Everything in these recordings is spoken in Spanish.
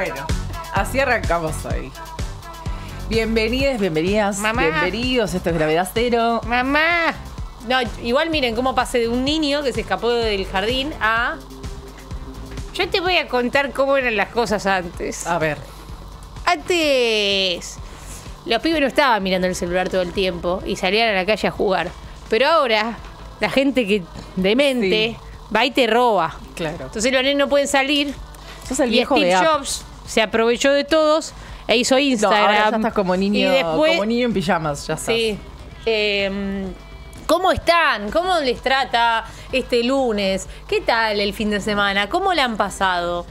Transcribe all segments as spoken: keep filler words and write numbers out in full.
Bueno, así arrancamos hoy. Bienvenidas, bienvenidas, Mamá. bienvenidos. Esto es Gravedad Cero. Mamá. No, igual miren cómo pasé de un niño que se escapó del jardín a... Yo te voy a contar cómo eran las cosas antes. A ver. Antes los pibes no estaban mirando el celular todo el tiempo y salían a la calle a jugar. Pero ahora la gente que demente sí. va y te roba. Claro. Entonces los nenes no pueden salir. Sos el viejo y Steve de Jobs se aprovechó de todos e hizo Instagram. No, ahora ya estás como niño, después, como niño en pijamas, ya estás. Sí. Eh, ¿Cómo están? ¿Cómo les trata este lunes? ¿Qué tal el fin de semana? ¿Cómo la han pasado?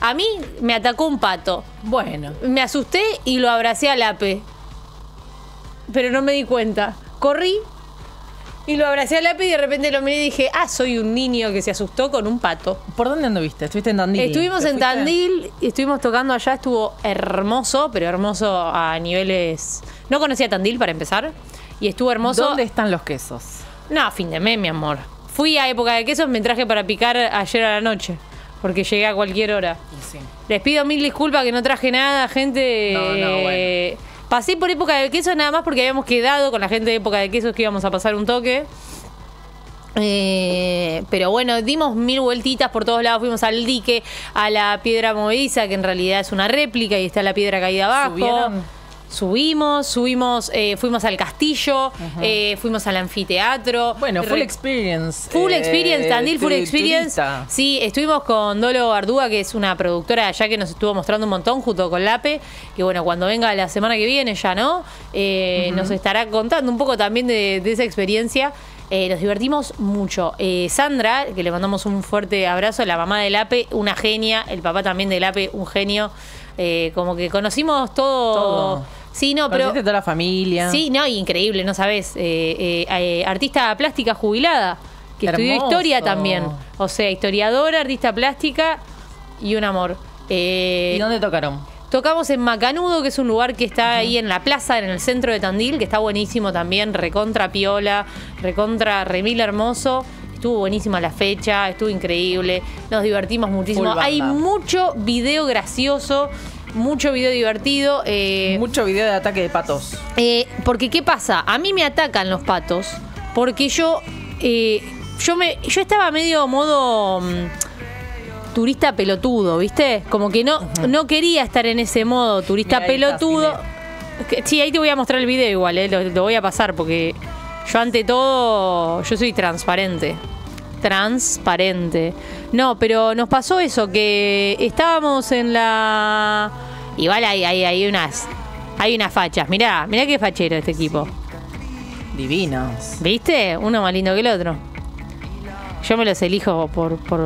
A mí me atacó un pato. Bueno. Me asusté y lo abracé a Lape. Pero no me di cuenta. Corrí y lo abracé a Lape y de repente lo miré y dije, ah, soy un niño que se asustó con un pato. ¿Por dónde anduviste? ¿Estuviste en Tandil? Estuvimos en Tandil, estuvimos tocando allá, estuvo hermoso, pero hermoso a niveles... No conocía Tandil para empezar y estuvo hermoso. ¿Dónde están los quesos? No, fin de mes, mi amor. Fui a época de quesos, me traje para picar ayer a la noche. Porque llegué a cualquier hora. Sí. Les pido mil disculpas que no traje nada, gente. No, no, bueno. Pasé por época de quesos nada más porque habíamos quedado con la gente de época de quesos que íbamos a pasar un toque. Eh, pero bueno, dimos mil vueltitas por todos lados. Fuimos al dique, a la piedra movediza, que en realidad es una réplica y está la piedra caída abajo. ¿Subieron? Subimos, subimos, eh, fuimos al castillo, uh-huh. eh, fuimos al anfiteatro. Bueno, full experience. Full eh, experience, Tandil tu, full experience. Turista. Sí, estuvimos con Dolo Ardúa, que es una productora allá que nos estuvo mostrando un montón junto con Lape, que bueno, cuando venga la semana que viene ya, ¿no? Eh, uh-huh. Nos estará contando un poco también de, de esa experiencia. Eh, nos divertimos mucho. Eh, Sandra, que le mandamos un fuerte abrazo, la mamá de Lape, una genia, el papá también de Lape, un genio. Eh, como que conocimos todo... todo. Sí, no, pero... Toda la familia. Sí, no, increíble, no sabés. Eh, eh, eh, artista plástica jubilada, que Hermoso. estudió historia también. O sea, historiadora, artista plástica y un amor. Eh, ¿Y dónde tocaron? Tocamos en Macanudo, que es un lugar que está uh-huh. ahí en la plaza, en el centro de Tandil, que está buenísimo también, recontra piola, recontra remil hermoso. Estuvo buenísima la fecha, estuvo increíble, nos divertimos muchísimo. Hay mucho video gracioso. Mucho video divertido. Eh, Mucho video de ataque de patos. Eh, porque, ¿qué pasa? A mí me atacan los patos porque yo eh, yo me yo estaba medio modo um, turista pelotudo, ¿viste? Como que no, uh-huh. no quería estar en ese modo turista Mirá pelotudo. Estás, sí, ahí te voy a mostrar el video igual, eh, lo, lo voy a pasar porque yo ante todo, yo soy transparente. transparente. No, pero nos pasó eso, que estábamos en la... Igual hay, hay, hay unas hay unas fachas. Mirá, mirá qué fachero este equipo. Divinos. ¿Viste? Uno más lindo que el otro. Yo me los elijo por, por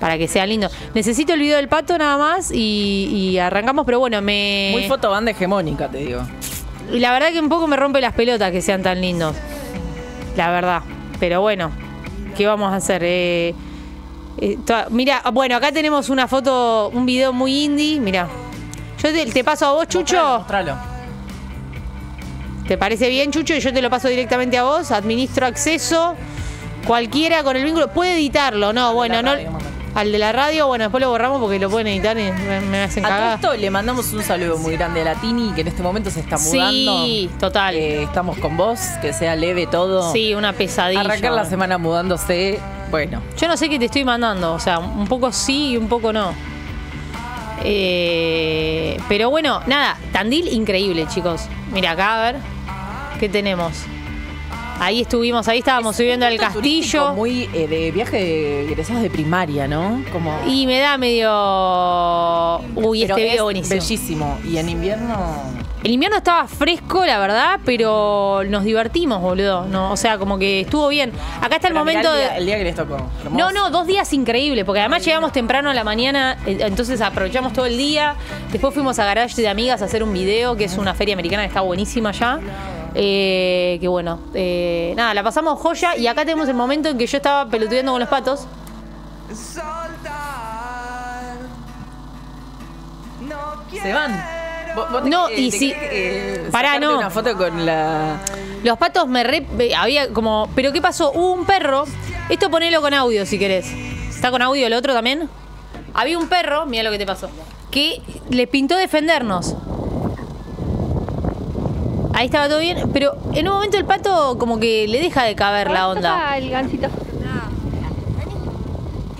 para que sea lindo. Necesito el video del pato nada más y, y arrancamos, pero bueno, me... Muy fotobanda hegemónica, te digo. Y la verdad que un poco me rompe las pelotas que sean tan lindos. La verdad. Pero bueno. ¿Qué vamos a hacer? Eh, eh, toda, mirá, bueno, acá tenemos una foto, un video muy indie. Mirá. Yo te, te paso a vos, Chucho. Mostralo, mostralo. ¿Te parece bien, Chucho? Y yo te lo paso directamente a vos. Administro acceso. Cualquiera con el vínculo. Puede editarlo, ¿no? Bueno, no. Al de la radio, bueno, después lo borramos porque lo pueden editar y me, me hacen cagar. A esto le mandamos un saludo muy grande a la Tini, que en este momento se está mudando. Sí, total. Eh, estamos con vos, que sea leve todo. Sí, una pesadilla. Arrancar la semana mudándose, bueno. Yo no sé qué te estoy mandando, o sea, un poco sí y un poco no. Eh, pero bueno, nada, Tandil increíble, chicos. Mira acá, a ver, ¿qué tenemos? Ahí estuvimos, ahí estábamos es subiendo al castillo. Muy eh, de viaje de egresados de primaria, ¿no? Como... Y me da medio... Uy, pero este video es buenísimo. Bellísimo. Y en invierno... El invierno estaba fresco, la verdad, pero nos divertimos, boludo. No, o sea, como que estuvo bien. Acá está el pero momento el día, de... el día que les tocó. Hermoso. No, no, dos días increíbles, porque además Ay, llegamos no. temprano a la mañana, entonces aprovechamos todo el día. Después fuimos a Garage de Amigas a hacer un video, que es una feria americana que está buenísima allá. Eh, que bueno, eh, nada, la pasamos joya. Y acá tenemos el momento en que yo estaba pelotudeando con los patos. Se van. ¿Vos, vos te, no, eh, y te si. Eh, pará, no. Una foto con la... Los patos me re. Había como. ¿Pero qué pasó? Hubo un perro. Esto ponelo con audio si querés. ¿Está con audio el otro también? Había un perro. Mira lo que te pasó. que le pintó defendernos. Ahí estaba todo bien, pero en un momento el pato como que le deja de caber la onda. El gansito.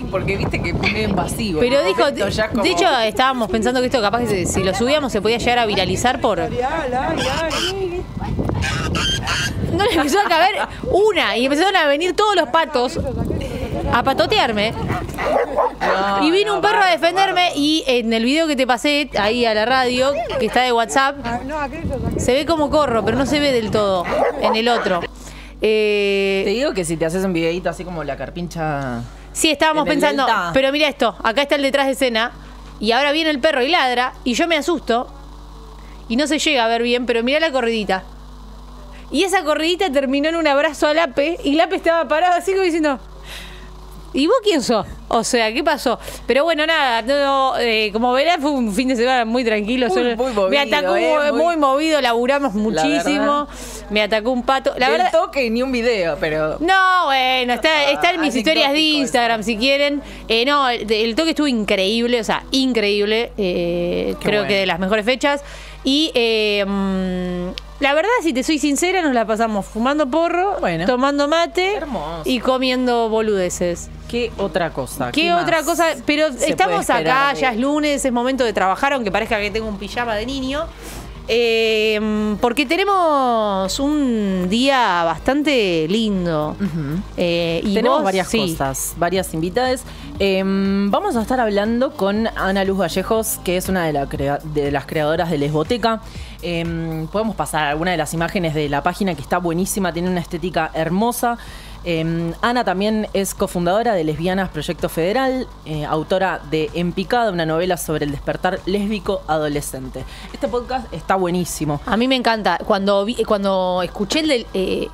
Porque viste que pone invasivo. Pero ¿no? dijo, de, como... de hecho estábamos pensando que esto capaz que si lo subíamos se podía llegar a viralizar por... No le empezó a caber una y empezaron a venir todos los patos a patotearme. No, y vino no, un perro a defenderme y en el video que te pasé ahí a la radio, que está de WhatsApp, se ve como corro, pero no se ve del todo en el otro. Eh... Te digo que si te haces un videito así como la carpincha... Sí, estábamos pensando, delta. Pero mira esto, acá está el detrás de escena y ahora viene el perro y ladra y yo me asusto y no se llega a ver bien, pero mira la corridita. Y esa corridita terminó en un abrazo a Lape y Lape estaba parado así como diciendo... ¿Y vos quién sos? O sea, ¿qué pasó? Pero bueno, nada, no, eh, como verás fue un fin de semana muy tranquilo. Muy, solo, muy movido, me atacó eh, muy, muy movido, laburamos muchísimo. La me atacó un pato. La verdad, toque ni un video, pero... No, bueno, está, está en mis ah, historias de Instagram, eso. Si quieren. Eh, no, el, el toque estuvo increíble, o sea, increíble. Eh, creo bueno. que de las mejores fechas. Y... Eh, mmm, la verdad, si te soy sincera, nos la pasamos fumando porro, bueno, tomando mate hermoso. Y comiendo boludeces. ¿Qué otra cosa? ¿Qué, ¿Qué otra cosa? Pero estamos acá, de... ya es lunes, es momento de trabajar, aunque parezca que tengo un pijama de niño. Eh, porque tenemos un día bastante lindo. Uh-huh. eh, y tenemos vos, varias sí. cosas, varias invitadas. Eh, vamos a estar hablando con Ana Luz Vallejos, que es una de, la crea de las creadoras de Lesboteca. Eh, podemos pasar alguna de las imágenes de la página que está buenísima, tiene una estética hermosa. Eh, Ana también es cofundadora de Lesbianas Proyecto Federal, eh, autora de En Picada, una novela sobre el despertar lésbico adolescente. Este podcast está buenísimo. A mí me encanta. Cuando, vi, cuando escuché el del... Eh,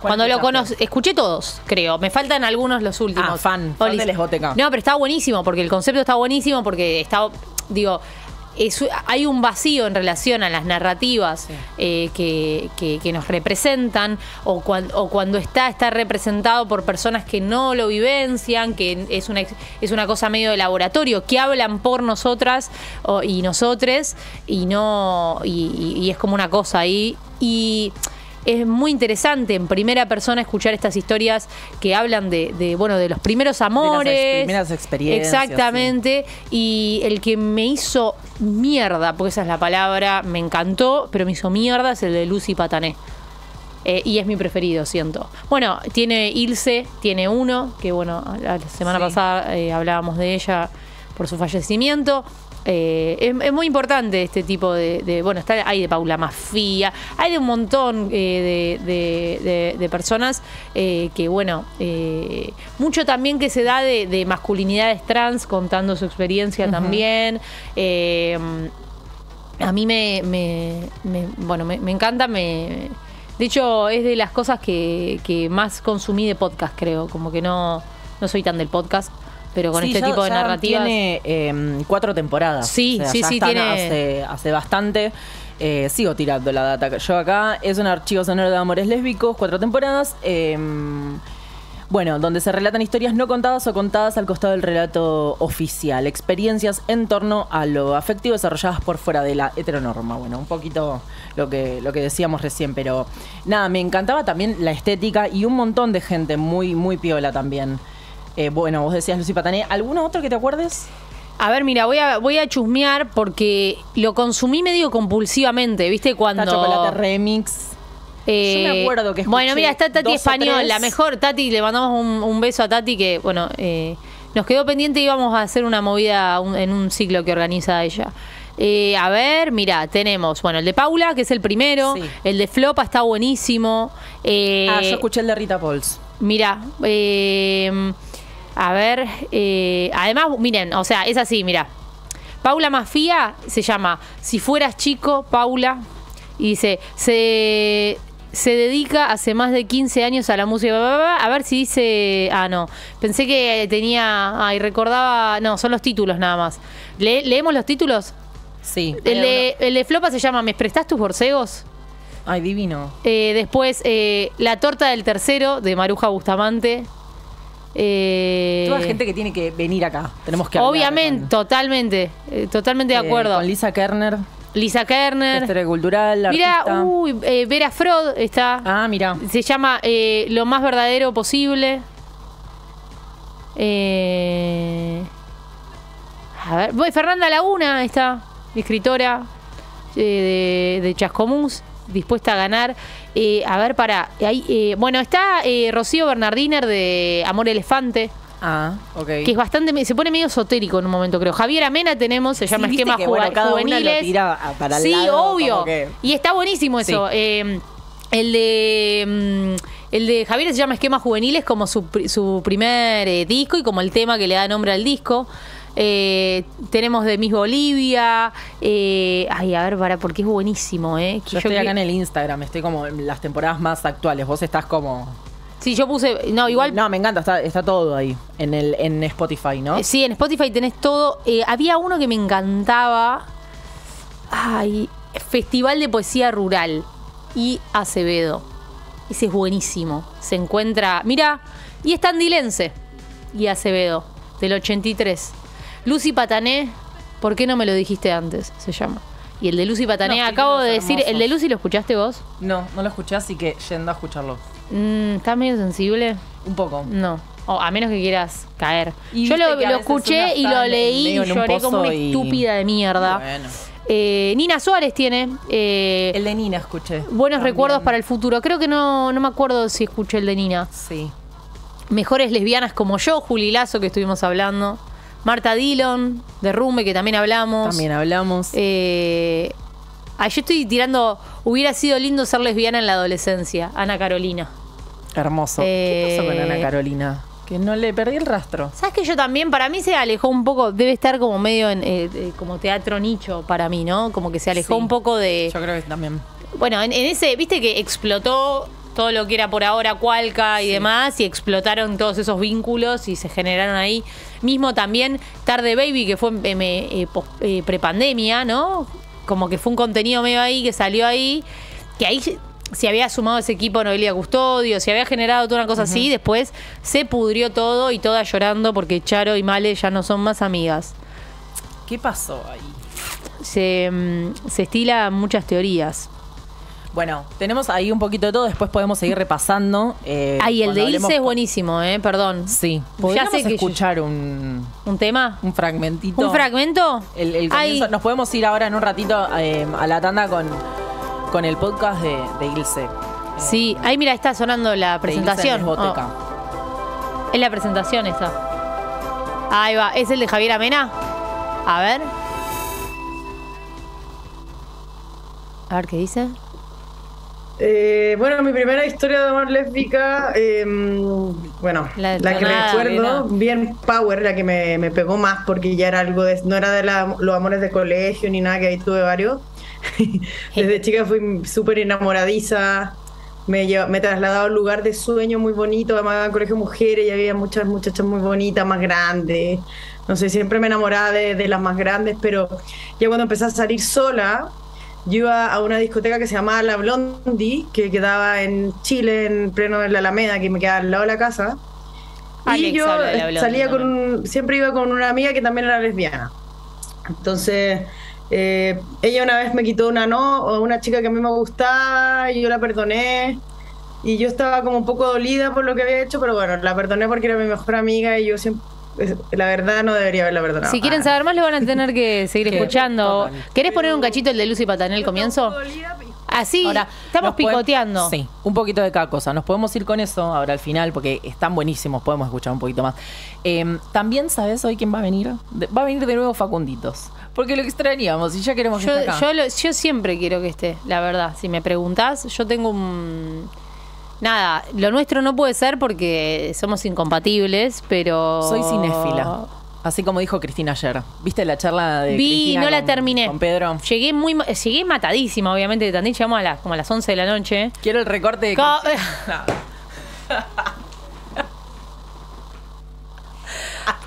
cuando lo conocí, escuché todos, creo. Me faltan algunos los últimos. Ah, fan, fan de Lesboteca. No, pero está buenísimo, porque el concepto está buenísimo, porque está... Digo... Es, hay un vacío en relación a las narrativas sí. eh, que, que, que nos representan o, cuan, o cuando está, está representado por personas que no lo vivencian, que es una, es una cosa medio de laboratorio, que hablan por nosotras o, y nosotres y, no, y, y es como una cosa ahí. Y es muy interesante en primera persona escuchar estas historias que hablan de, de bueno, de los primeros amores. De las primeras experiencias. Exactamente. Sí. Y el que me hizo mierda, porque esa es la palabra, me encantó, pero me hizo mierda, es el de Lucy Patané. Eh, y es mi preferido, siento. Bueno, tiene Ilse, tiene uno, que bueno, la semana sí. pasada eh, hablábamos de ella por su fallecimiento. Eh, es, es muy importante este tipo de, de... Bueno, está hay de Paula Mafía, hay de un montón eh, de, de, de, de personas eh, que, bueno, eh, mucho también que se da de, de masculinidades trans contando su experiencia uh-huh. también. Eh, a mí me, me, me bueno, me, me encanta, me... De hecho, es de las cosas que, que más consumí de podcast, creo. Como que no, no soy tan del podcast. Pero con sí, este ya, tipo de ya narrativas. Tiene eh, cuatro temporadas. Sí, o sea, sí, ya sí, están tiene. Hace, hace bastante. Eh, sigo tirando la data. Yo acá es un archivo sonoro de amores lésbicos, cuatro temporadas. Eh, bueno, donde se relatan historias no contadas o contadas al costado del relato oficial. Experiencias en torno a lo afectivo desarrolladas por fuera de la heteronorma. Bueno, un poquito lo que, lo que decíamos recién, pero nada, me encantaba también la estética y un montón de gente muy, muy piola también. Eh, bueno, vos decías Lucy Patané. ¿Alguno otro que te acuerdes? A ver, mira, voy a, voy a chusmear porque lo consumí medio compulsivamente, ¿viste? Cuando... Está Chocolate Remix. Eh, Yo me acuerdo que escuché. Bueno, mira, está Tati Español, la mejor. Tati, le mandamos un, un beso a Tati que, bueno, eh, nos quedó pendiente y íbamos a hacer una movida un, en un ciclo que organiza ella. Eh, a ver, mira, tenemos, bueno, el de Paula, que es el primero. Sí. El de Floppa está buenísimo. Eh, ah, yo escuché el de Rita Pauls. Mira, eh... A ver, eh, además, miren, o sea, es así, mira. Paula Mafía se llama Si fueras chico, Paula. Y dice, se, se dedica hace más de quince años a la música. Bla, bla, bla. A ver si dice... Ah, no. Pensé que tenía... Ay, recordaba... No, son los títulos nada más. ¿Le, ¿Leemos los títulos? Sí. El de, el de Floppa se llama ¿Me prestás tus borcegos? Ay, divino. Eh, después, eh, La torta del tercero, de Maruja Bustamante. Eh, Toda gente que tiene que venir acá. Tenemos que hablar. Obviamente, con, totalmente. Eh, totalmente eh, de acuerdo. Con Lisa Kerner. Lisa Kerner. Historia cultural, artista. Mirá, uy, eh, Vera Frod está. Ah, mira. Se llama eh, Lo Más Verdadero Posible. Eh, a ver, Fernanda Laguna está, escritora eh, de, de Chascomús, dispuesta a ganar. Eh, a ver, para. Ahí, eh, bueno, está eh, Rocío Bernardiner de Amor Elefante. Ah, ok. Que es bastante, se pone medio esotérico en un momento, creo. Javiera Mena tenemos, se llama sí, Esquemas que, bueno, cada Juveniles. Una lo tira para el sí, lado, obvio. Que... Y está buenísimo eso. Sí. Eh, el de el de Javiera se llama Esquemas Juveniles, como su, su primer eh, disco y como el tema que le da nombre al disco. Eh, tenemos de Miss Bolivia. Eh, ay, a ver, para, porque es buenísimo, ¿eh? Yo, yo estoy que... acá en el Instagram, estoy como en las temporadas más actuales. Vos estás como. Sí, yo puse... No, igual... No, me encanta, está, está todo ahí, en el en Spotify, ¿no? Sí, en Spotify tenés todo. Eh, había uno que me encantaba. Ay, Festival de Poesía Rural y Acevedo. Ese es buenísimo. Se encuentra... Mirá, y es tandilense. Y Acevedo, del ochenta y tres. Lucy Patané, ¿por qué no me lo dijiste antes? Se llama. Y el de Lucy Patané, no, acabo de decir... Hermosos. ¿El de Lucy lo escuchaste vos? No, no lo escuché, así que yendo a escucharlo. ¿Estás mm, medio sensible? Un poco. No. O a menos que quieras caer. Y yo lo, lo escuché y lo leí y lloré como una y... estúpida de mierda. Bueno. Eh, Nina Suárez tiene. Eh, el de Nina escuché. Buenos también. Recuerdos para el futuro. Creo que no, no me acuerdo si escuché el de Nina. Sí. Mejores lesbianas como yo, Juli Lazo, que estuvimos hablando. Marta Dillon, Derrumbe, que también hablamos. También hablamos. Eh. Ah, yo estoy tirando. Hubiera sido lindo ser lesbiana en la adolescencia. Ana Carolina. Hermoso. Eh, ¿Qué pasó con Ana Carolina? Que no le perdí el rastro. ¿Sabes que yo también? Para mí se alejó un poco. Debe estar como medio en eh, como teatro nicho para mí, ¿no? Como que se alejó sí, un poco de. Yo creo que también. Bueno, en, en ese, viste que explotó todo lo que era por ahora Cualca y sí, demás, y explotaron todos esos vínculos y se generaron ahí. Mismo también Tarde Baby, que fue eh, eh, eh, prepandemia, ¿no? Como que fue un contenido medio ahí, que salió ahí, que ahí se había sumado ese equipo de Noelia Custodio, se había generado toda una cosa uh-huh, así, después se pudrió todo y todas llorando porque Charo y Male ya no son más amigas. ¿Qué pasó ahí? Se, se estila muchas teorías. Bueno, tenemos ahí un poquito de todo, después podemos seguir repasando. Eh, Ay, el de Ilse es buenísimo, ¿eh? Perdón. Sí. ¿Podríamos ya sé escuchar que yo... un... ¿Un tema? Un fragmentito. ¿Un fragmento? El, el comienzo. Nos podemos ir ahora en un ratito eh, a la tanda con, con el podcast de, de Ilse. Eh, sí. Ahí, mira, está sonando la presentación. De Ilse en Lesboteca. Oh. Es la presentación esta. Ahí va. ¿Es el de Javiera Mena? A ver. A ver qué dice. Eh, bueno, mi primera historia de amor lésbica, eh, bueno, la, la que nada, recuerdo, mira, bien power, la que me, me pegó más porque ya era algo, de, no era de la, los amores de colegio ni nada, que ahí tuve varios. Desde chica fui súper enamoradiza, me, llevo, me trasladaba a un lugar de sueño muy bonito, además en colegio de mujeres y había muchas muchachas muy bonitas, más grandes, no sé, siempre me enamoraba de, de las más grandes, pero ya cuando empecé a salir sola... Yo iba a una discoteca que se llamaba La Blondie, que quedaba en Chile, en pleno de la Alameda, que me quedaba al lado de la casa. Alex, y yo Blondie, salía con un, siempre iba con una amiga que también era lesbiana. Entonces, eh, ella una vez me quitó una no, una chica que a mí me gustaba, y yo la perdoné. Y yo estaba como un poco dolida por lo que había hecho, pero bueno, la perdoné porque era mi mejor amiga y yo siempre... La verdad no debería haberla perdonado. Si quieren saber más, lo van a tener que seguir escuchando. ¿Querés poner un cachito el de Lucy Patané al comienzo? Así, ahora, estamos picoteando. Pueden, sí, un poquito de cada cosa. Nos podemos ir con eso ahora al final porque están buenísimos. Podemos escuchar un poquito más. Eh, También, ¿sabes hoy quién va a venir? De, va a venir de nuevo Facunditos. Porque lo extrañamos y ya queremos yo, que esté acá. Yo, lo, yo siempre quiero que esté, la verdad. Si me preguntás, yo tengo un... Nada, lo nuestro no puede ser porque somos incompatibles, pero... Soy cinéfila, así como dijo Cristina ayer. ¿Viste la charla de Vi, Cristina no la con, terminé. Con Pedro? Llegué muy llegué matadísima, obviamente, de Tandil. Llegamos a las, como a las once de la noche. Quiero el recorte de... Co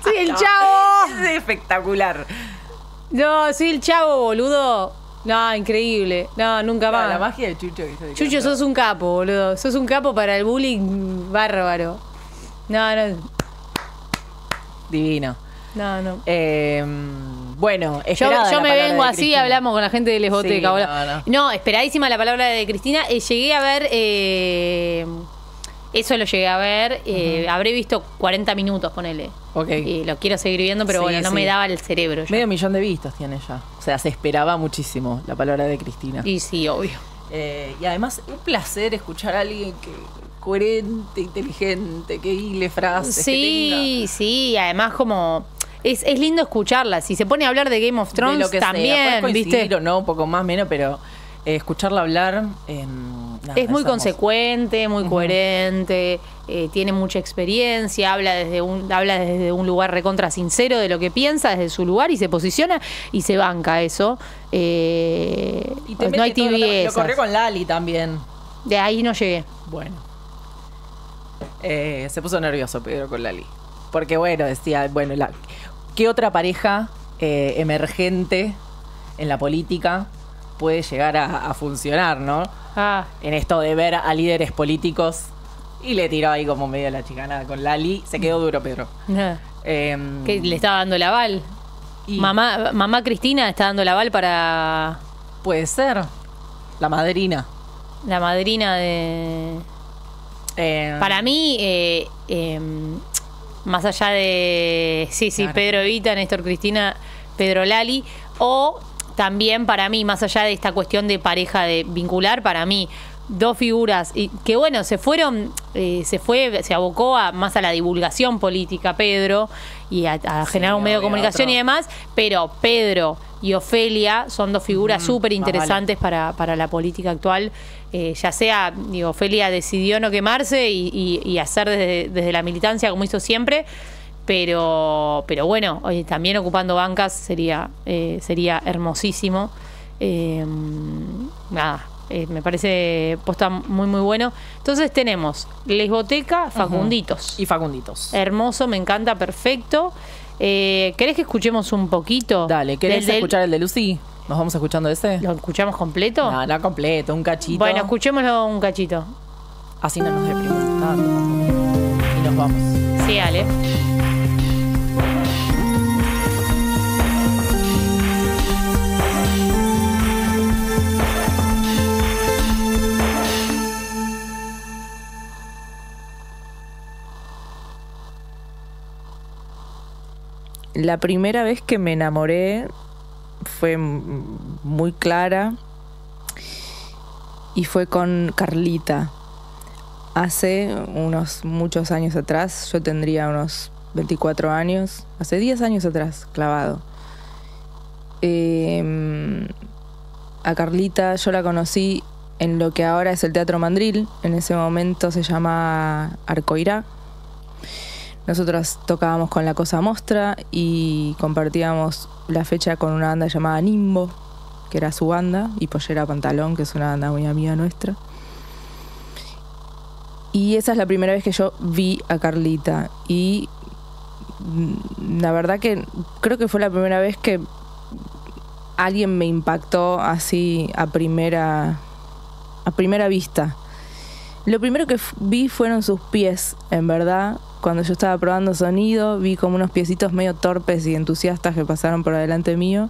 ¡Soy el chavo! Es espectacular. No, soy el chavo, boludo. No, increíble. No, nunca más. La magia de Chucho. Que Chucho, sos un capo, boludo. Sos un capo para el bullying bárbaro. No, no. divino. No, no. Eh, bueno, yo, yo me vengo así, hablamos con la gente de Lesboteca. Sí, no, no. no, esperadísima la palabra de Cristina. Eh, llegué a ver, eh, eso lo llegué a ver, eh, uh-huh. habré visto cuarenta minutos, ponele. Okay. Eh, lo quiero seguir viendo, pero sí, bueno, no sí. me daba el cerebro. Ya. Medio millón de vistas tiene ya. O sea, se esperaba muchísimo la palabra de Cristina. Y sí, obvio. Eh, y además, un placer escuchar a alguien que... coherente, inteligente, que hile frases. Sí, que sí, además como... Es, es lindo escucharla. Si se pone a hablar de Game of Thrones, de lo que también, sea. ¿Viste? O no, un poco más, menos, pero eh, escucharla hablar... Eh, nada, es muy consecuente, muy uh-huh. coherente, eh, tiene mucha experiencia, habla desde, un, habla desde un lugar recontra sincero de lo que piensa, desde su lugar, y se posiciona y se banca eso. Eh, y te no hay tibiezas. Lo corrió con Lali también. De ahí no llegué. Bueno. Eh, se puso nervioso Pedro con Lali. Porque bueno, decía, bueno, la, ¿qué otra pareja eh, emergente en la política puede llegar a, a funcionar, no? Ah. En esto de ver a líderes políticos. Y le tiró ahí como medio la chicanada con Lali. Se quedó duro Pedro. Ah. Eh, que le estaba dando el aval. Y mamá, mamá Cristina está dando el aval para... Puede ser. La madrina. La madrina de... Eh, Para mí, eh, eh, más allá de... Sí, sí, claro. Pedro Evita, Néstor Cristina, Pedro Lali. O también para mí, más allá de esta cuestión de pareja de vincular, para mí, dos figuras y que bueno, se fueron, eh, se fue, se abocó a, más a la divulgación política, Pedro, y a, a sí, generar un medio de comunicación otro. Y demás, pero Pedro y Ofelia son dos figuras mm, súper interesantes ah, vale. para, para la política actual. Eh, ya sea, digo, Ofelia decidió no quemarse y, y, y hacer desde, desde la militancia como hizo siempre, pero pero bueno, oye, también ocupando bancas sería, eh, sería hermosísimo. Eh, nada, eh, me parece posta muy, muy bueno. Entonces tenemos Lesboteca, Facunditos. Uh-huh. Y Facunditos. Hermoso, me encanta, perfecto. Eh, ¿Querés que escuchemos un poquito? Dale, ¿querés del, escuchar el de Lucy? ¿Nos vamos escuchando ese? ¿Lo escuchamos completo? No, no completo, un cachito. Bueno, escuchémoslo un cachito. Así no nos deprimimos tanto. Y nos vamos. Sí, Ale. La primera vez que me enamoré... fue muy clara y fue con Carlita hace unos muchos años atrás. Yo tendría unos veinticuatro años, hace diez años atrás, clavado. Eh, a Carlita yo la conocí en lo que ahora es el Teatro Mandril, en ese momento se llamaba Arcoirá. Nosotros tocábamos con La Cosa Mostra y compartíamos la fecha con una banda llamada Nimbo, que era su banda, y Pollera Pantalón, que es una banda muy amiga nuestra. Y esa es la primera vez que yo vi a Carlita. Y la verdad que creo que fue la primera vez que alguien me impactó así a primera, a primera vista. Lo primero que vi fueron sus pies, en verdad. Cuando yo estaba probando sonido, vi como unos piecitos medio torpes y entusiastas que pasaron por adelante mío.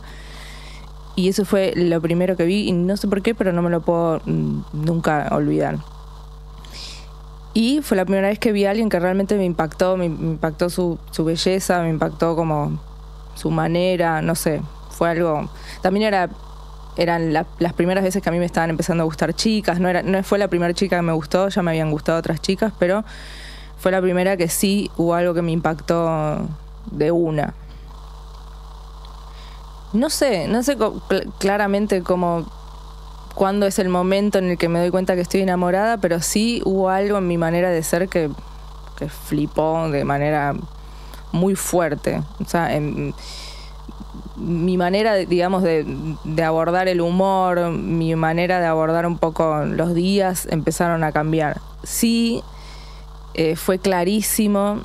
Y eso fue lo primero que vi, y no sé por qué, pero no me lo puedo nunca olvidar. Y fue la primera vez que vi a alguien que realmente me impactó, me impactó su, su belleza, me impactó como su manera, no sé, fue algo... También era, eran la, las primeras veces que a mí me estaban empezando a gustar chicas, no, era, no fue la primera chica que me gustó, ya me habían gustado otras chicas, pero... fue la primera que sí hubo algo que me impactó de una. No sé, no sé cl- claramente cómo, cuándo es el momento en el que me doy cuenta que estoy enamorada, pero sí hubo algo en mi manera de ser que, que flipó de manera muy fuerte. O sea, en, mi manera, digamos, de, de abordar el humor, mi manera de abordar un poco los días, empezaron a cambiar. Sí... Eh, fue clarísimo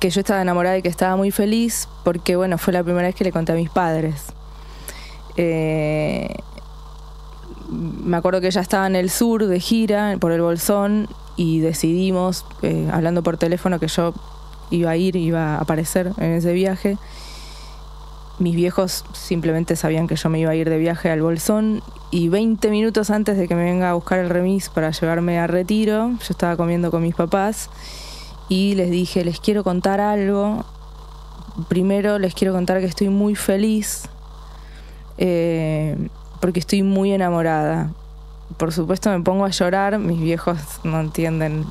que yo estaba enamorada y que estaba muy feliz porque, bueno, fue la primera vez que le conté a mis padres. Eh, me acuerdo que ella estaba en el sur de gira, por el Bolsón, y decidimos, eh, hablando por teléfono, que yo iba a ir, iba a aparecer en ese viaje. Mis viejos simplemente sabían que yo me iba a ir de viaje al Bolsón, y veinte minutos antes de que me venga a buscar el remis para llevarme a Retiro, yo estaba comiendo con mis papás y les dije, les quiero contar algo. Primero les quiero contar que estoy muy feliz eh, porque estoy muy enamorada. Por supuesto me pongo a llorar, mis viejos no entienden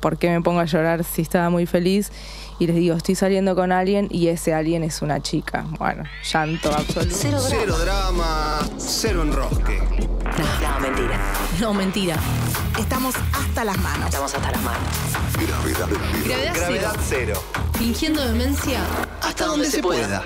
por qué me pongo a llorar si estaba muy feliz, y les digo, estoy saliendo con alguien y ese alguien es una chica. Bueno, llanto absoluto. Cero drama, cero, drama, cero enrosque. No, no, mentira. No, mentira. Estamos hasta las manos. Estamos hasta las manos. Gravedad, gravedad, gravedad cero. cero. Fingiendo demencia hasta, hasta donde, donde se pueda. pueda.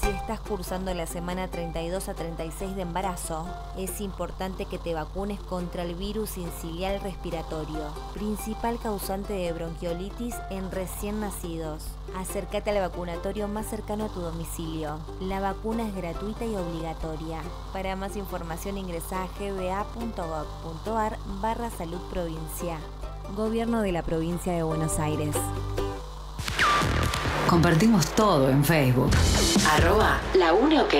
Si estás cursando en la semana treinta y dos a treinta y seis de embarazo, es importante que te vacunes contra el virus inciliar respiratorio, principal causante de bronquiolitis en recién nacidos. Acércate al vacunatorio más cercano a tu domicilio. La vacuna es gratuita y obligatoria. Para más información ingresa a gba.gov.ar barra salud provincia. Gobierno de la provincia de Buenos Aires. Compartimos todo en Facebook. Arroba la UNE OK.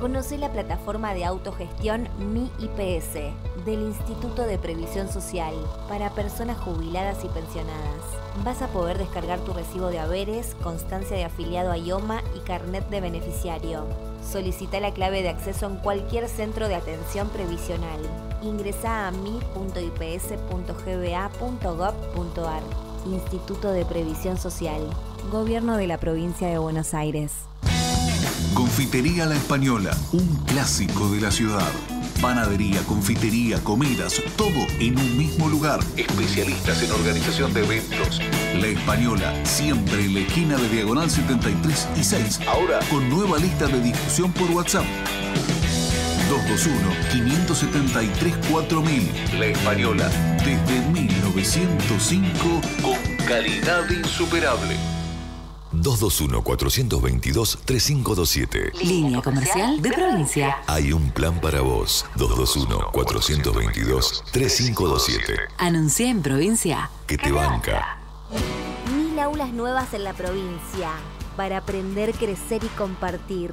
Conoce la plataforma de autogestión Mi I P S del Instituto de Previsión Social para personas jubiladas y pensionadas. Vas a poder descargar tu recibo de haberes, constancia de afiliado a IOMA y carnet de beneficiario. Solicita la clave de acceso en cualquier centro de atención previsional. Ingresa a mi punto i p s punto g b a punto gov punto a r. Instituto de Previsión Social, Gobierno de la Provincia de Buenos Aires. Confitería La Española, un clásico de la ciudad. Panadería, confitería, comidas, todo en un mismo lugar. Especialistas en organización de eventos. La Española, siempre en la esquina de Diagonal setenta y tres y seis. Ahora con nueva lista de difusión por WhatsApp. dos dos uno, cinco siete tres, cuatro mil. La Española, desde mil novecientos cinco, con calidad insuperable. dos dos uno, cuatro dos dos, tres cinco dos siete. Línea comercial de provincia. Hay un plan para vos. dos dos uno, cuatro dos dos, tres cinco dos siete. Anuncia en provincia que te banca. Mil aulas nuevas en la provincia. Para aprender, crecer y compartir.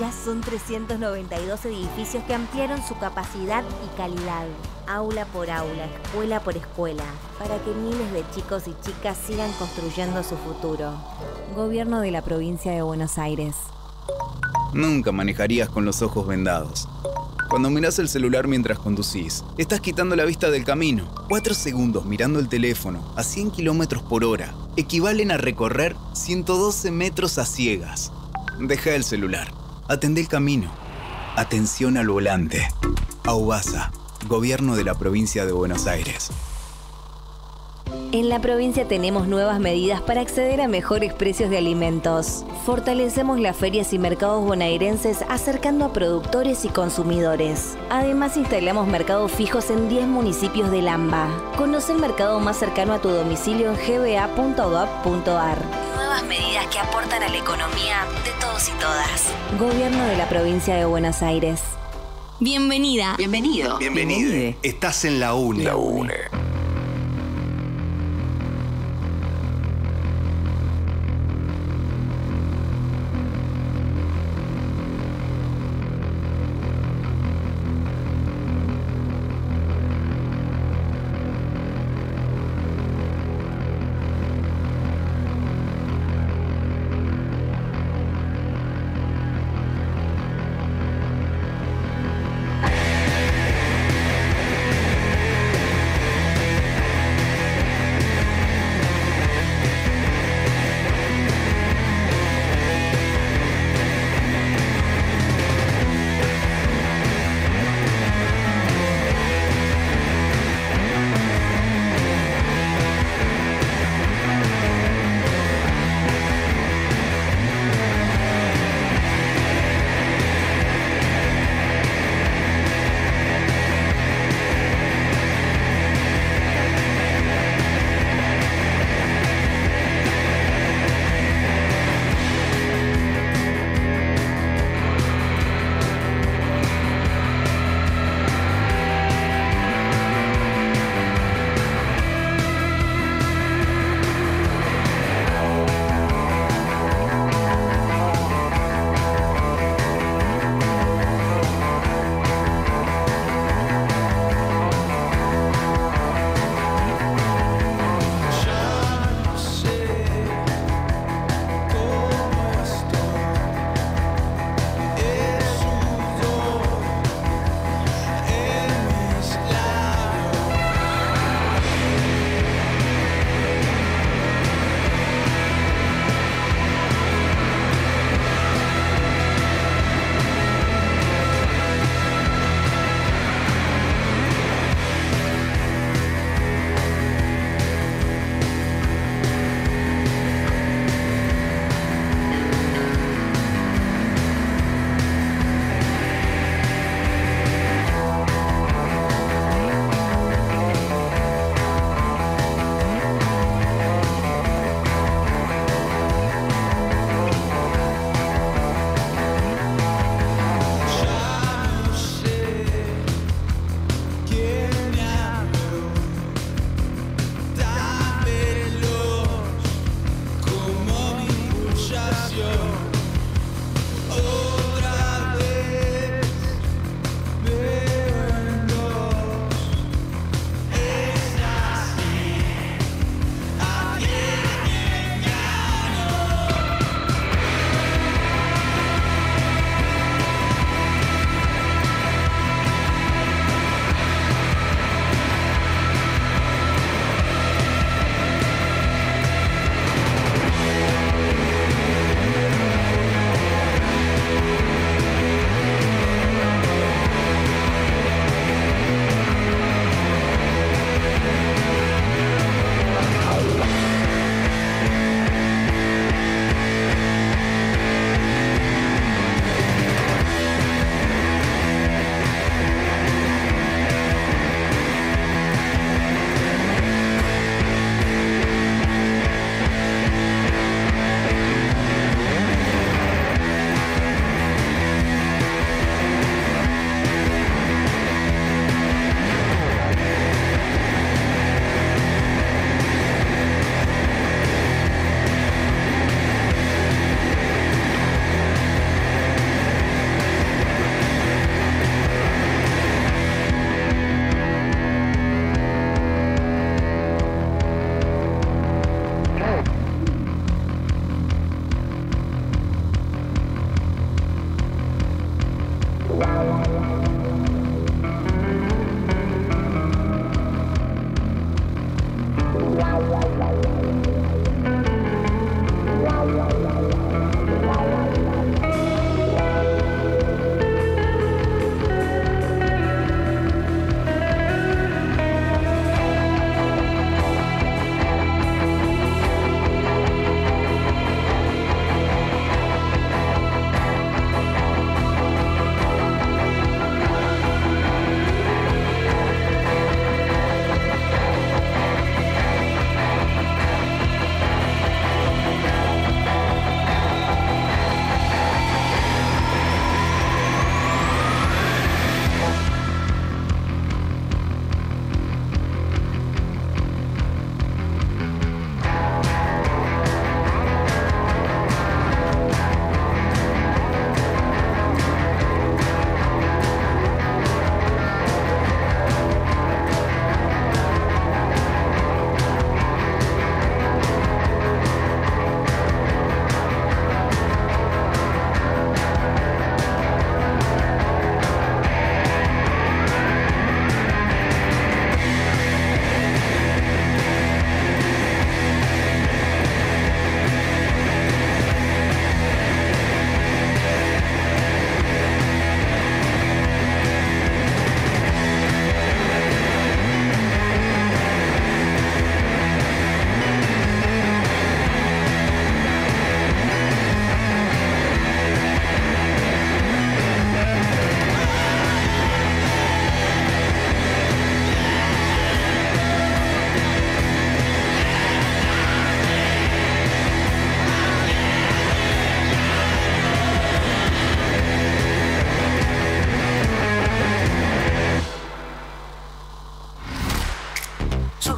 Ya son trescientos noventa y dos edificios que ampliaron su capacidad y calidad. Aula por aula, escuela por escuela. Para que miles de chicos y chicas sigan construyendo su futuro. Gobierno de la provincia de Buenos Aires. Nunca manejarías con los ojos vendados. Cuando mirás el celular mientras conducís, estás quitando la vista del camino. Cuatro segundos mirando el teléfono a cien kilómetros por hora equivalen a recorrer ciento doce metros a ciegas. Deja el celular. Atendé el camino. Atención al volante. AUBASA, Gobierno de la Provincia de Buenos Aires. En la provincia tenemos nuevas medidas para acceder a mejores precios de alimentos. Fortalecemos las ferias y mercados bonaerenses acercando a productores y consumidores. Además, instalamos mercados fijos en diez municipios del AMBA. Conoce el mercado más cercano a tu domicilio en g b a punto gov punto a r. Nuevas medidas que aportan a la economía de todos y todas. Gobierno de la provincia de Buenos Aires. Bienvenida. Bienvenido. Bienvenida. Bienvenida. Estás en la UNE. La UNE.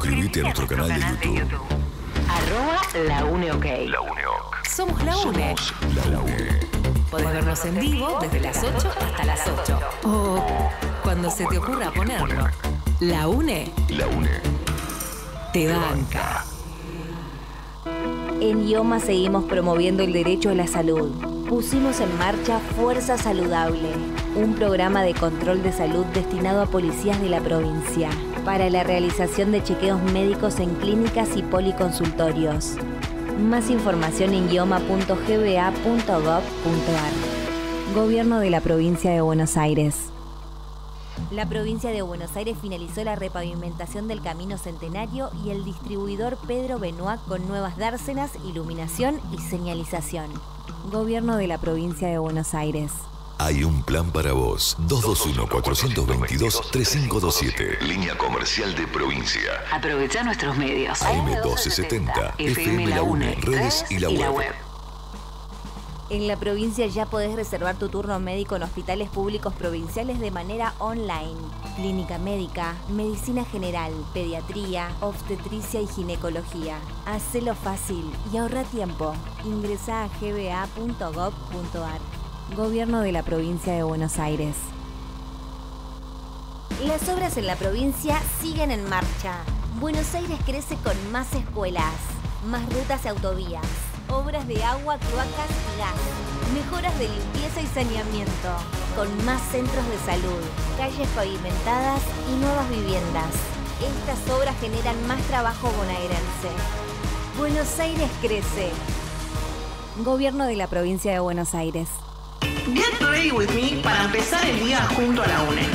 Suscribite a nuestro canal de YouTube. Arroba La Une OK. La Une OK. Somos La Une. Somos La Une. Podés vernos en vivo desde las ocho hasta las ocho. O cuando se te ocurra ponerlo. La Une. La Une. Te banca. En IOMA seguimos promoviendo el derecho a la salud. Pusimos en marcha Fuerza Saludable, un programa de control de salud destinado a policías de la provincia para la realización de chequeos médicos en clínicas y policonsultorios. Más información en ioma punto g b a punto gov punto ar. Gobierno de la Provincia de Buenos Aires. La provincia de Buenos Aires finalizó la repavimentación del Camino Centenario y el distribuidor Pedro Benoit con nuevas dársenas, iluminación y señalización. Gobierno de la provincia de Buenos Aires. Hay un plan para vos. dos dos uno, cuatro dos dos, tres cinco dos siete. Línea comercial de provincia. Aprovecha nuestros medios. A M mil doscientos setenta, F M La UNE, redes y la web. En la provincia ya podés reservar tu turno médico en hospitales públicos provinciales de manera online. Clínica médica, medicina general, pediatría, obstetricia y ginecología. Hacelo fácil y ahorra tiempo. Ingresá a g b a punto gov punto ar. Gobierno de la provincia de Buenos Aires. Las obras en la provincia siguen en marcha. Buenos Aires crece con más escuelas, más rutas y autovías. Obras de agua, cloacas y gas. Mejoras de limpieza y saneamiento. Con más centros de salud, calles pavimentadas y nuevas viviendas. Estas obras generan más trabajo bonaerense. Buenos Aires crece. Gobierno de la provincia de Buenos Aires. Get ready with me para empezar el día junto a la UNE.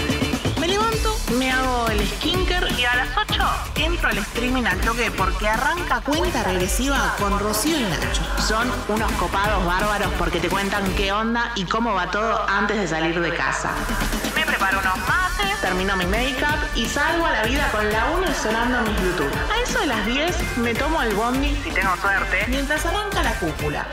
Me levanto, me hago el skinker y a las ocho entro al streaming al toque porque arranca cuenta regresiva con Rocío y Nacho. Son unos copados bárbaros porque te cuentan qué onda y cómo va todo antes de salir de casa. Me preparo unos mates, termino mi make-up y salgo a la vida con la UNE sonando mis YouTube. A eso de las diez me tomo el bondi, si tengo suerte, mientras arranca la cúpula.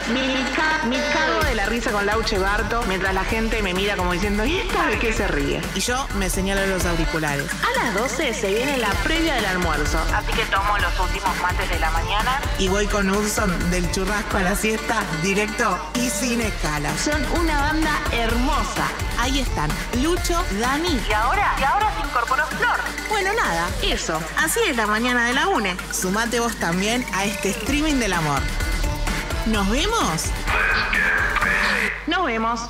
Me cago de la risa con Lauche Barto mientras la gente me mira como diciendo ¿y esta de qué se ríe? Y yo me señalo los auriculares. A las doce se viene la previa del almuerzo. Así que tomo los últimos mates de la mañana y voy con Urson del churrasco a la siesta, directo y sin escala. Son una banda hermosa. Ahí están Lucho, Dani. Y ahora, y ahora se incorporó Flor. Bueno, nada, eso. Así es la mañana de la UNE. Sumate vos también a este streaming del amor. ¿Nos vemos? Nos vemos.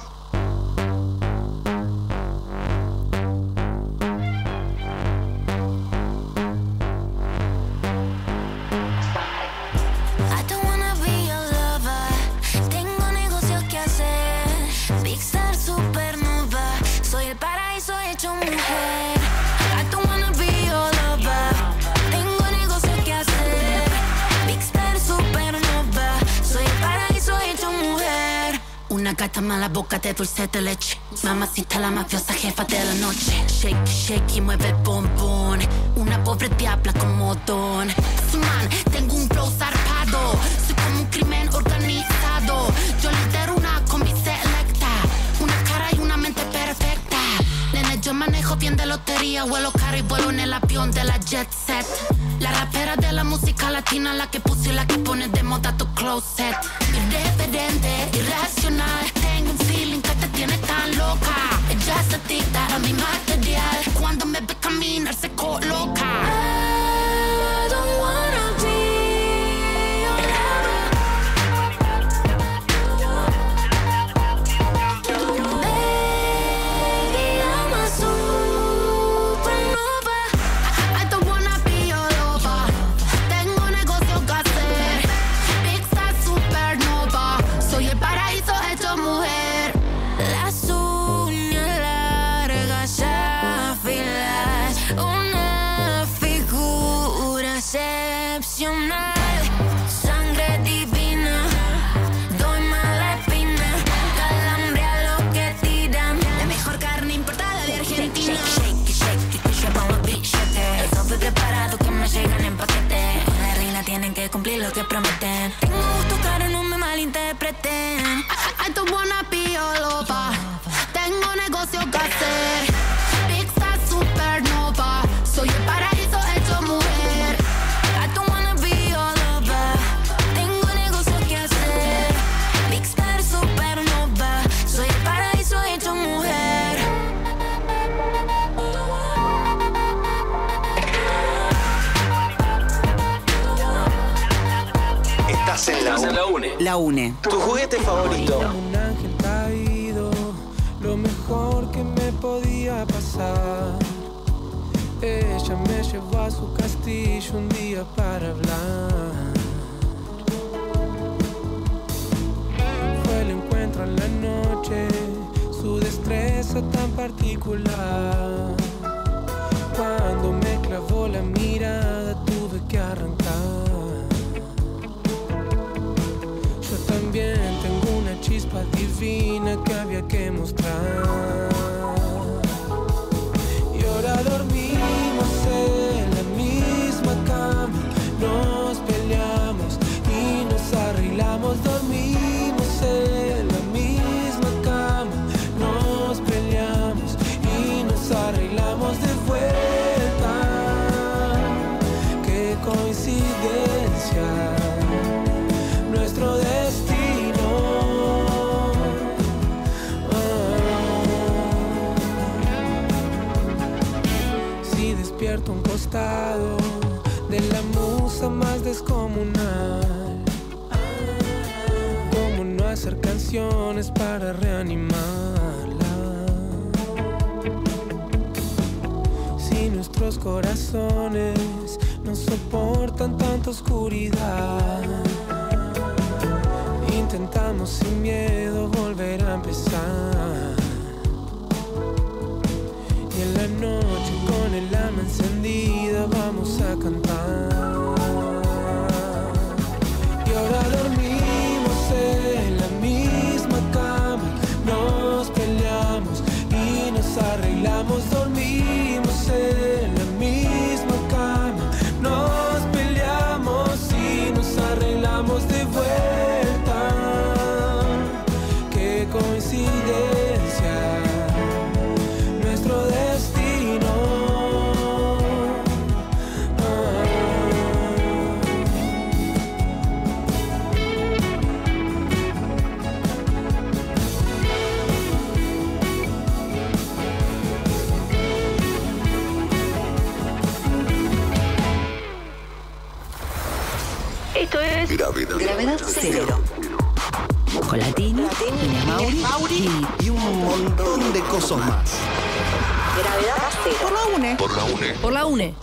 Gata mala boca de dulce de leche. Mamacita la mafiosa jefa de la noche. Shake, shake y mueve bombón. Una pobre diabla como Don Suman, tengo un flow zarpado. Soy como un crimen organizado. Yo lidero una combi selecta. Una cara y una mente perfecta. Nene, yo manejo bien de lotería. Vuelo caro y vuelo en el avión de la jet set. La rapera de la música latina, la que puso y la que pone de moda tu closet. Irreverente, irracional, tengo un feeling que te tiene tan loca. Ella se adicta a mi material, cuando me ve caminar se coloca. I don't wanna be your lover. Baby, I'm a supernova. I don't wanna be your lover. Tengo negocio que hacer. Big star supernova. Soy el paraíso hecho mujer. Las uñas largas ya afiladas. la une. Tu juguete favorito. Un ángel caído, lo mejor que me podía pasar. Ella me llevó a su castillo un día para hablar. Fue el encuentro en la noche, su destreza tan particular. Cuando me clavó la mirada tuve que arrancar. Yo también tengo una chispa divina que había que mostrar. Y ahora dormimos en la misma cama, nos peleamos y nos arreglamos. Dormimos en la misma cama, nos peleamos y nos arreglamos de vuelta. Qué coincidencia, nuestro destino. Oh. Si despierto a un costado de la musa más descomunal, ¿cómo no hacer canciones para reanimarla? Nuestros corazones no soportan tanta oscuridad. Intentamos sin miedo volver a empezar. Y en la noche con el alma encendida vamos a cantar. Y ahora dormimos en la misma cama, nos peleamos y nos arreglamos. Dormimos en la misma cama, nos peleamos y nos arreglamos de vuelta. Qué coincidencia, nuestro destino. Gravedad, Gravedad Cero. Cero. Con Latini, Mauri, Mauri y, y un montón de cosas más. Gravedad Cero. Por la UNE. Por la UNE. Por la UNE.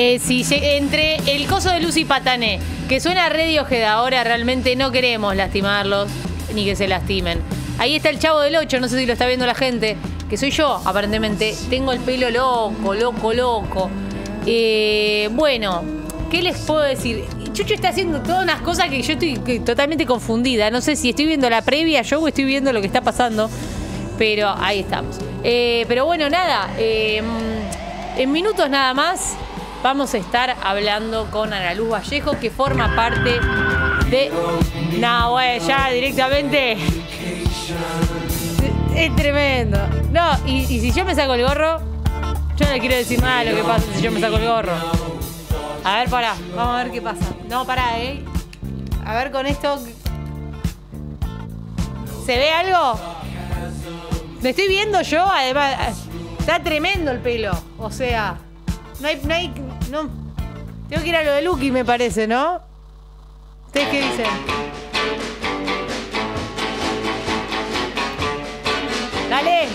Eh, si entre el coso de Lucy Patané, que suena Radiohead ahora, realmente no queremos lastimarlos ni que se lastimen. Ahí está el Chavo del Ocho, no sé si lo está viendo la gente, que soy yo, aparentemente. Tengo el pelo loco, loco, loco. Eh, bueno, ¿qué les puedo decir? Chucho está haciendo todas unas cosas que yo estoy totalmente confundida. No sé si estoy viendo la previa yo o estoy viendo lo que está pasando, pero ahí estamos. Eh, pero bueno, nada, eh, en minutos nada más vamos a estar hablando con Ana Luz Vallejos, que forma parte de... No, bueno, ya directamente... Es tremendo. No, y, y si yo me saco el gorro, yo no quiero decir nada de lo que pasa si yo me saco el gorro. A ver, pará, vamos a ver qué pasa. No, pará, ¿eh? A ver con esto. ¿Se ve algo? Me estoy viendo yo, además. Está tremendo el pelo. O sea, no hay... No hay no. Tengo que ir a lo de Lucky, me parece, ¿no? ¿Ustedes qué dicen? ¡Dale!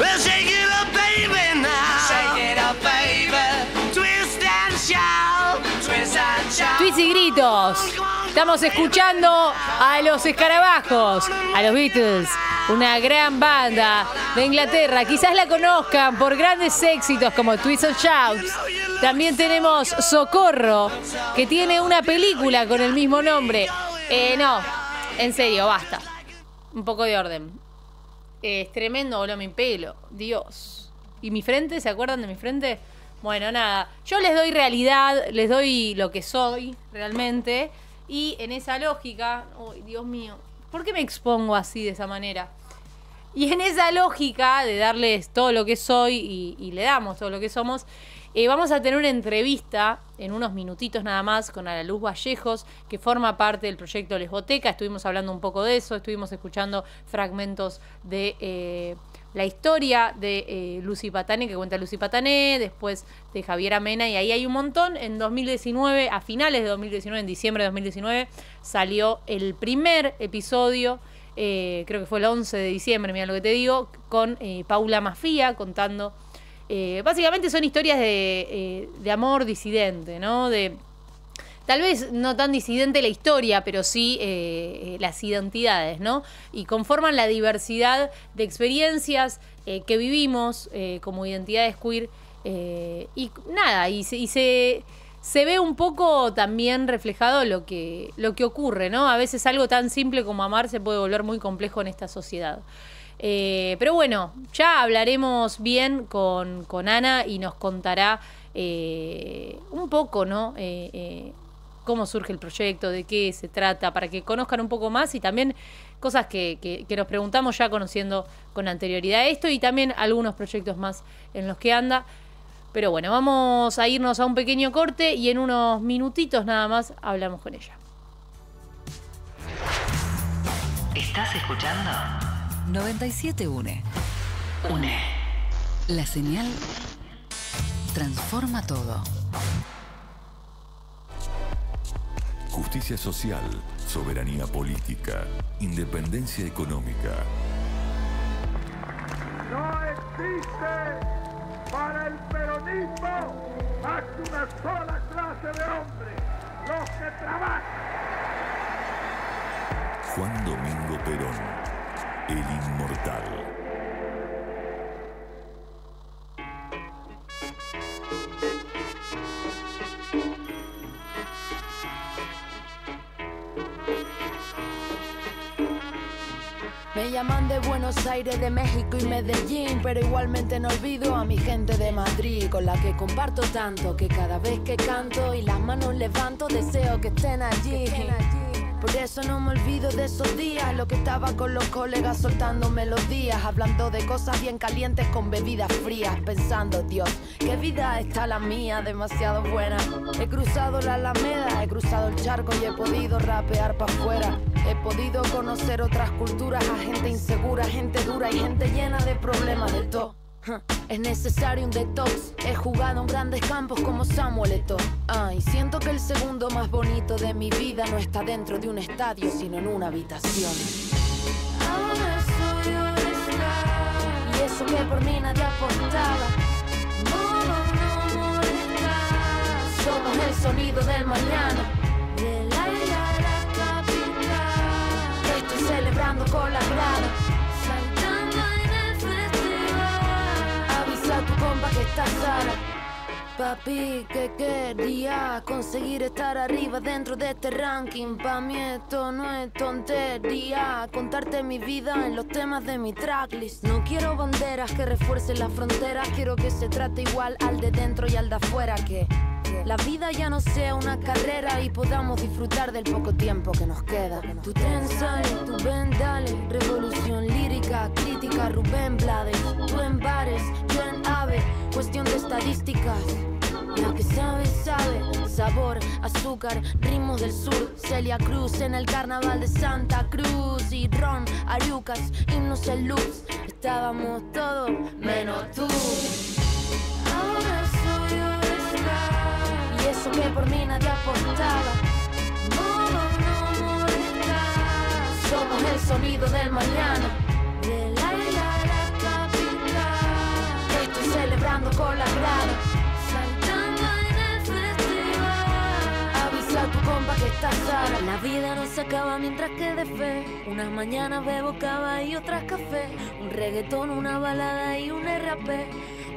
Well, shake it up, baby, now. Shake it up, baby. Twist and shout. Twist and shout. Twist y gritos. Estamos escuchando a los Escarabajos, a los Beatles, una gran banda de Inglaterra. Quizás la conozcan por grandes éxitos como Twist and Shout. También tenemos Socorro, que tiene una película con el mismo nombre. Eh, no, en serio, basta. Un poco de orden. Eh, es tremendo, voló mi pelo. Dios. ¿Y mi frente? ¿Se acuerdan de mi frente? Bueno, nada. Yo les doy realidad, les doy lo que soy realmente. Y en esa lógica... ¡Ay, oh, Dios mío! ¿Por qué me expongo así, de esa manera? Y en esa lógica de darles todo lo que soy y, y le damos todo lo que somos, eh, vamos a tener una entrevista en unos minutitos nada más con Ana Luz Vallejos, que forma parte del proyecto Lesboteca. Estuvimos hablando un poco de eso, estuvimos escuchando fragmentos de... Eh, la historia de eh, Lucy Patané, que cuenta Lucy Patané, después de Javiera Mena, y ahí hay un montón. En dos mil diecinueve, a finales de dos mil diecinueve, en diciembre de dos mil diecinueve, salió el primer episodio, eh, creo que fue el once de diciembre, mira lo que te digo, con eh, Paula Mafía contando. Eh, básicamente son historias de, eh, de amor disidente, ¿no? De, tal vez no tan disidente la historia, pero sí eh, las identidades, ¿no? Y conforman la diversidad de experiencias eh, que vivimos eh, como identidades queer. Eh, y nada, y, se, y se, se ve un poco también reflejado lo que, lo que ocurre, ¿no? A veces algo tan simple como amar se puede volver muy complejo en esta sociedad. Eh, pero bueno, ya hablaremos bien con, con Ana y nos contará eh, un poco, ¿no? Eh, eh, cómo surge el proyecto, de qué se trata, para que conozcan un poco más y también cosas que, que, que nos preguntamos ya conociendo con anterioridad esto y también algunos proyectos más en los que anda. Pero bueno, vamos a irnos a un pequeño corte y en unos minutitos nada más hablamos con ella. ¿Estás escuchando? noventa y siete une. Une. La señal transforma todo. Justicia social, soberanía política, independencia económica. No existe para el peronismo más que una sola clase de hombres, los que trabajan. Juan Domingo Perón, el inmortal. Me llaman de Buenos Aires, de México y Medellín, pero igualmente no olvido a mi gente de Madrid, con la que comparto tanto, que cada vez que canto y las manos levanto, deseo que estén allí. Por eso no me olvido de esos días, lo que estaba con los colegas soltando melodías, hablando de cosas bien calientes con bebidas frías, pensando, Dios, qué vida está la mía, demasiado buena. He cruzado la Alameda, he cruzado el charco y he podido rapear pa' afuera. He podido conocer otras culturas, a gente insegura, gente dura y gente llena de problemas del todo. Es necesario un detox. He jugado en grandes campos como Samuel Eto'o. Ah, y siento que el segundo más bonito de mi vida no está dentro de un estadio, sino en una habitación. Ahora soy un star. Y eso que por mí nadie apostaba. No, no molestar. Somos el sonido del mañana. Del aire a la capital. Estoy celebrando con la grada. Compa que está Sara. Papi, que quería conseguir estar arriba dentro de este ranking. Pa' mí esto no es tontería, contarte mi vida en los temas de mi tracklist. No quiero banderas que refuercen las fronteras, quiero que se trate igual al de dentro y al de afuera. Que la vida ya no sea una carrera y podamos disfrutar del poco tiempo que nos queda. Tu tren sale, tu ven dale, revolución lírica, crítica, Rubén Blades. Tú en bares, yo en ave, cuestión de estadísticas. Lo que sabe, sabe, sabor, azúcar, ritmos del sur, Celia Cruz en el carnaval de Santa Cruz y ron, arucas, himnos en luz, estábamos todos menos tú. Ahora soy honesta, y eso que por mí nadie apostaba, modo no molestar, somos el sonido del mañana, del aire a la capital, estoy celebrando con las gradas. La vida no se acaba mientras quede fe. Unas mañanas bebo cava y otras café. Un reggaetón, una balada y un R P.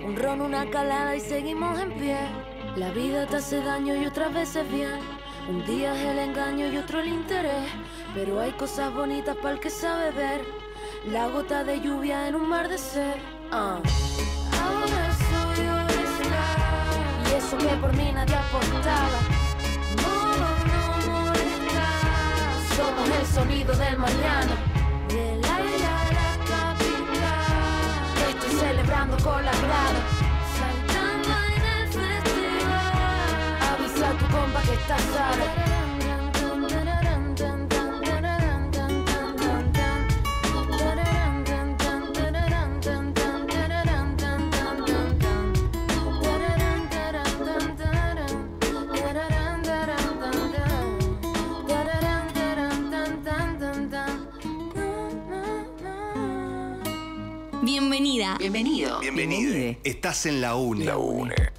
Un ron, una calada y seguimos en pie. La vida te hace daño y otras veces bien. Un día es el engaño y otro el interés. Pero hay cosas bonitas para el que sabe ver. La gota de lluvia en un mar de sed. uh. Ahora soy honesta, y eso que por mí nadie apostaba. Somos el sonido del mañana, del aire a la capital, estoy celebrando con las gradas, saltando en el festival, avisa a tu compa que está sala. Bienvenida. Bienvenido. Bienvenido. Bienvenida. Estás en la U N E. La U N E.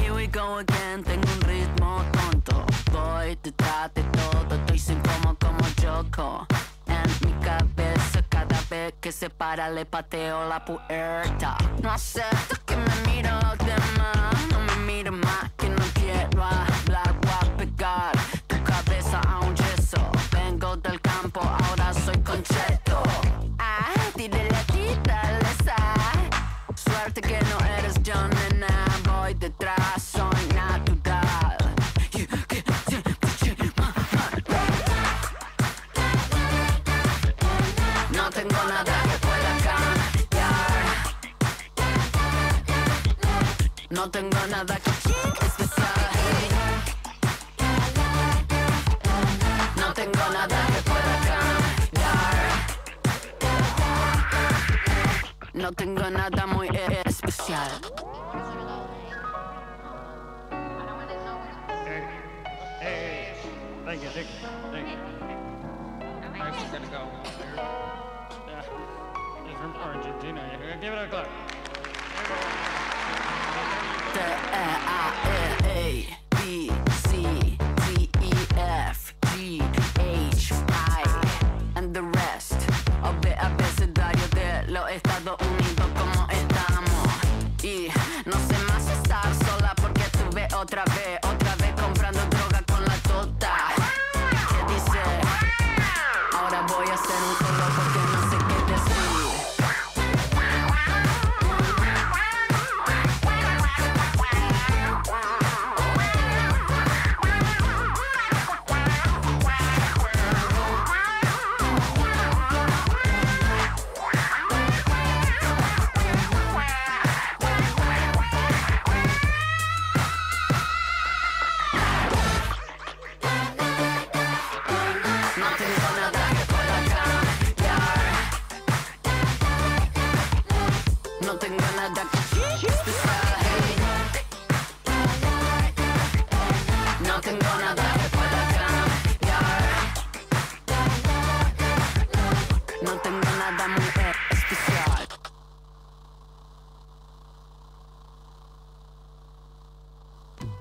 Here we go again, tengo un ritmo tonto. Voy detrás de todo, estoy sin como como Choco. En mi cabeza cada vez que se para le pateo la puerta. No acepto que me miro los demás, no me miro más que no quiero hablar. Voy a pegar tu cabeza a un yeso. Vengo del campo, ahora soy Conchetto. Ah, tírale, tírale, ah. Suerte que no eres yo, nena. Voy detrás, soy natural. Tengo nada que pueda cambiar. No tengo nada que expresar. No tengo nada que pueda cambiar. No tengo nada muy especial. Hey, hey, thank you, thank you, thank you. I'm just gonna go over here. From Argentina, give it a clap. The A A B C D E F G H I and the rest of the abecedario de los Estados Unidos como estamos. Y no sé más estar sola porque estuve otra vez, otra vez comprando droga con la tota. ¿Qué dice? Ahora voy a hacer un solo porque no sé qué decir.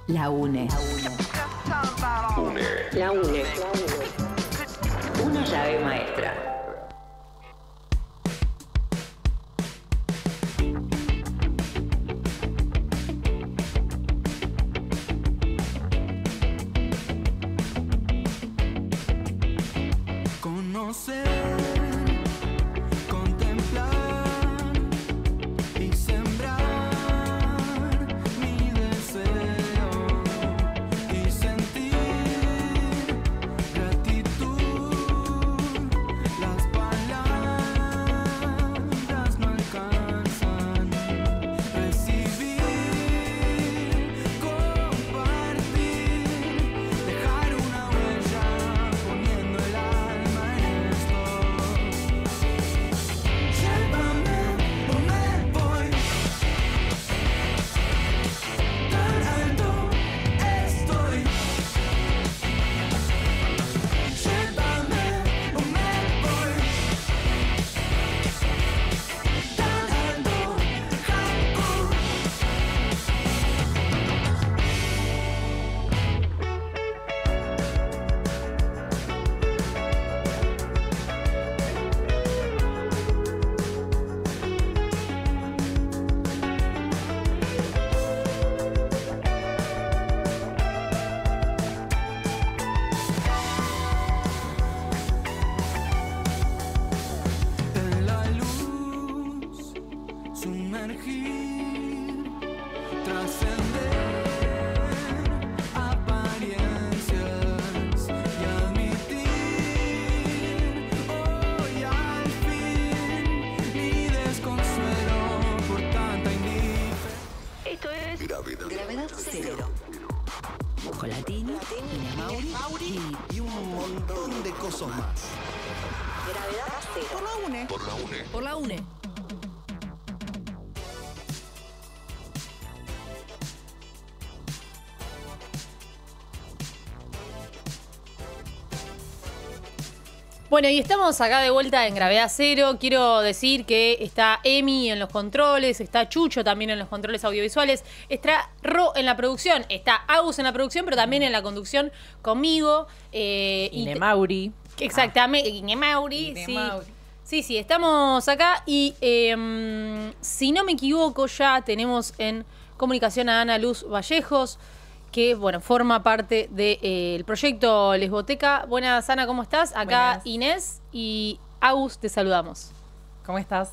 La U N E. La U N E. Una llave maestra. Conocer. Contemplar y sembrar fingir, trascender. Gravedad Cero. Con la Tini, Mauri y un montón de cosas más. Gravedad Cero. Por la UNE. Por la UNE. Por la UNE. Bueno, y estamos acá de vuelta en Gravedad Cero. Quiero decir que está Emi en los controles, está Chucho también en los controles audiovisuales, está Ro en la producción, está Agus en la producción, pero también en la conducción conmigo. Eh, y Inemauri. Exactamente, ah. Inemauri, sí. Sí, sí, estamos acá y eh, si no me equivoco ya tenemos en comunicación a Ana Luz Vallejos, que, bueno, forma parte del de, eh, proyecto Lesboteca. Buenas, Ana, ¿cómo estás? Acá Buenas. Inés y Agus, te saludamos. ¿Cómo estás?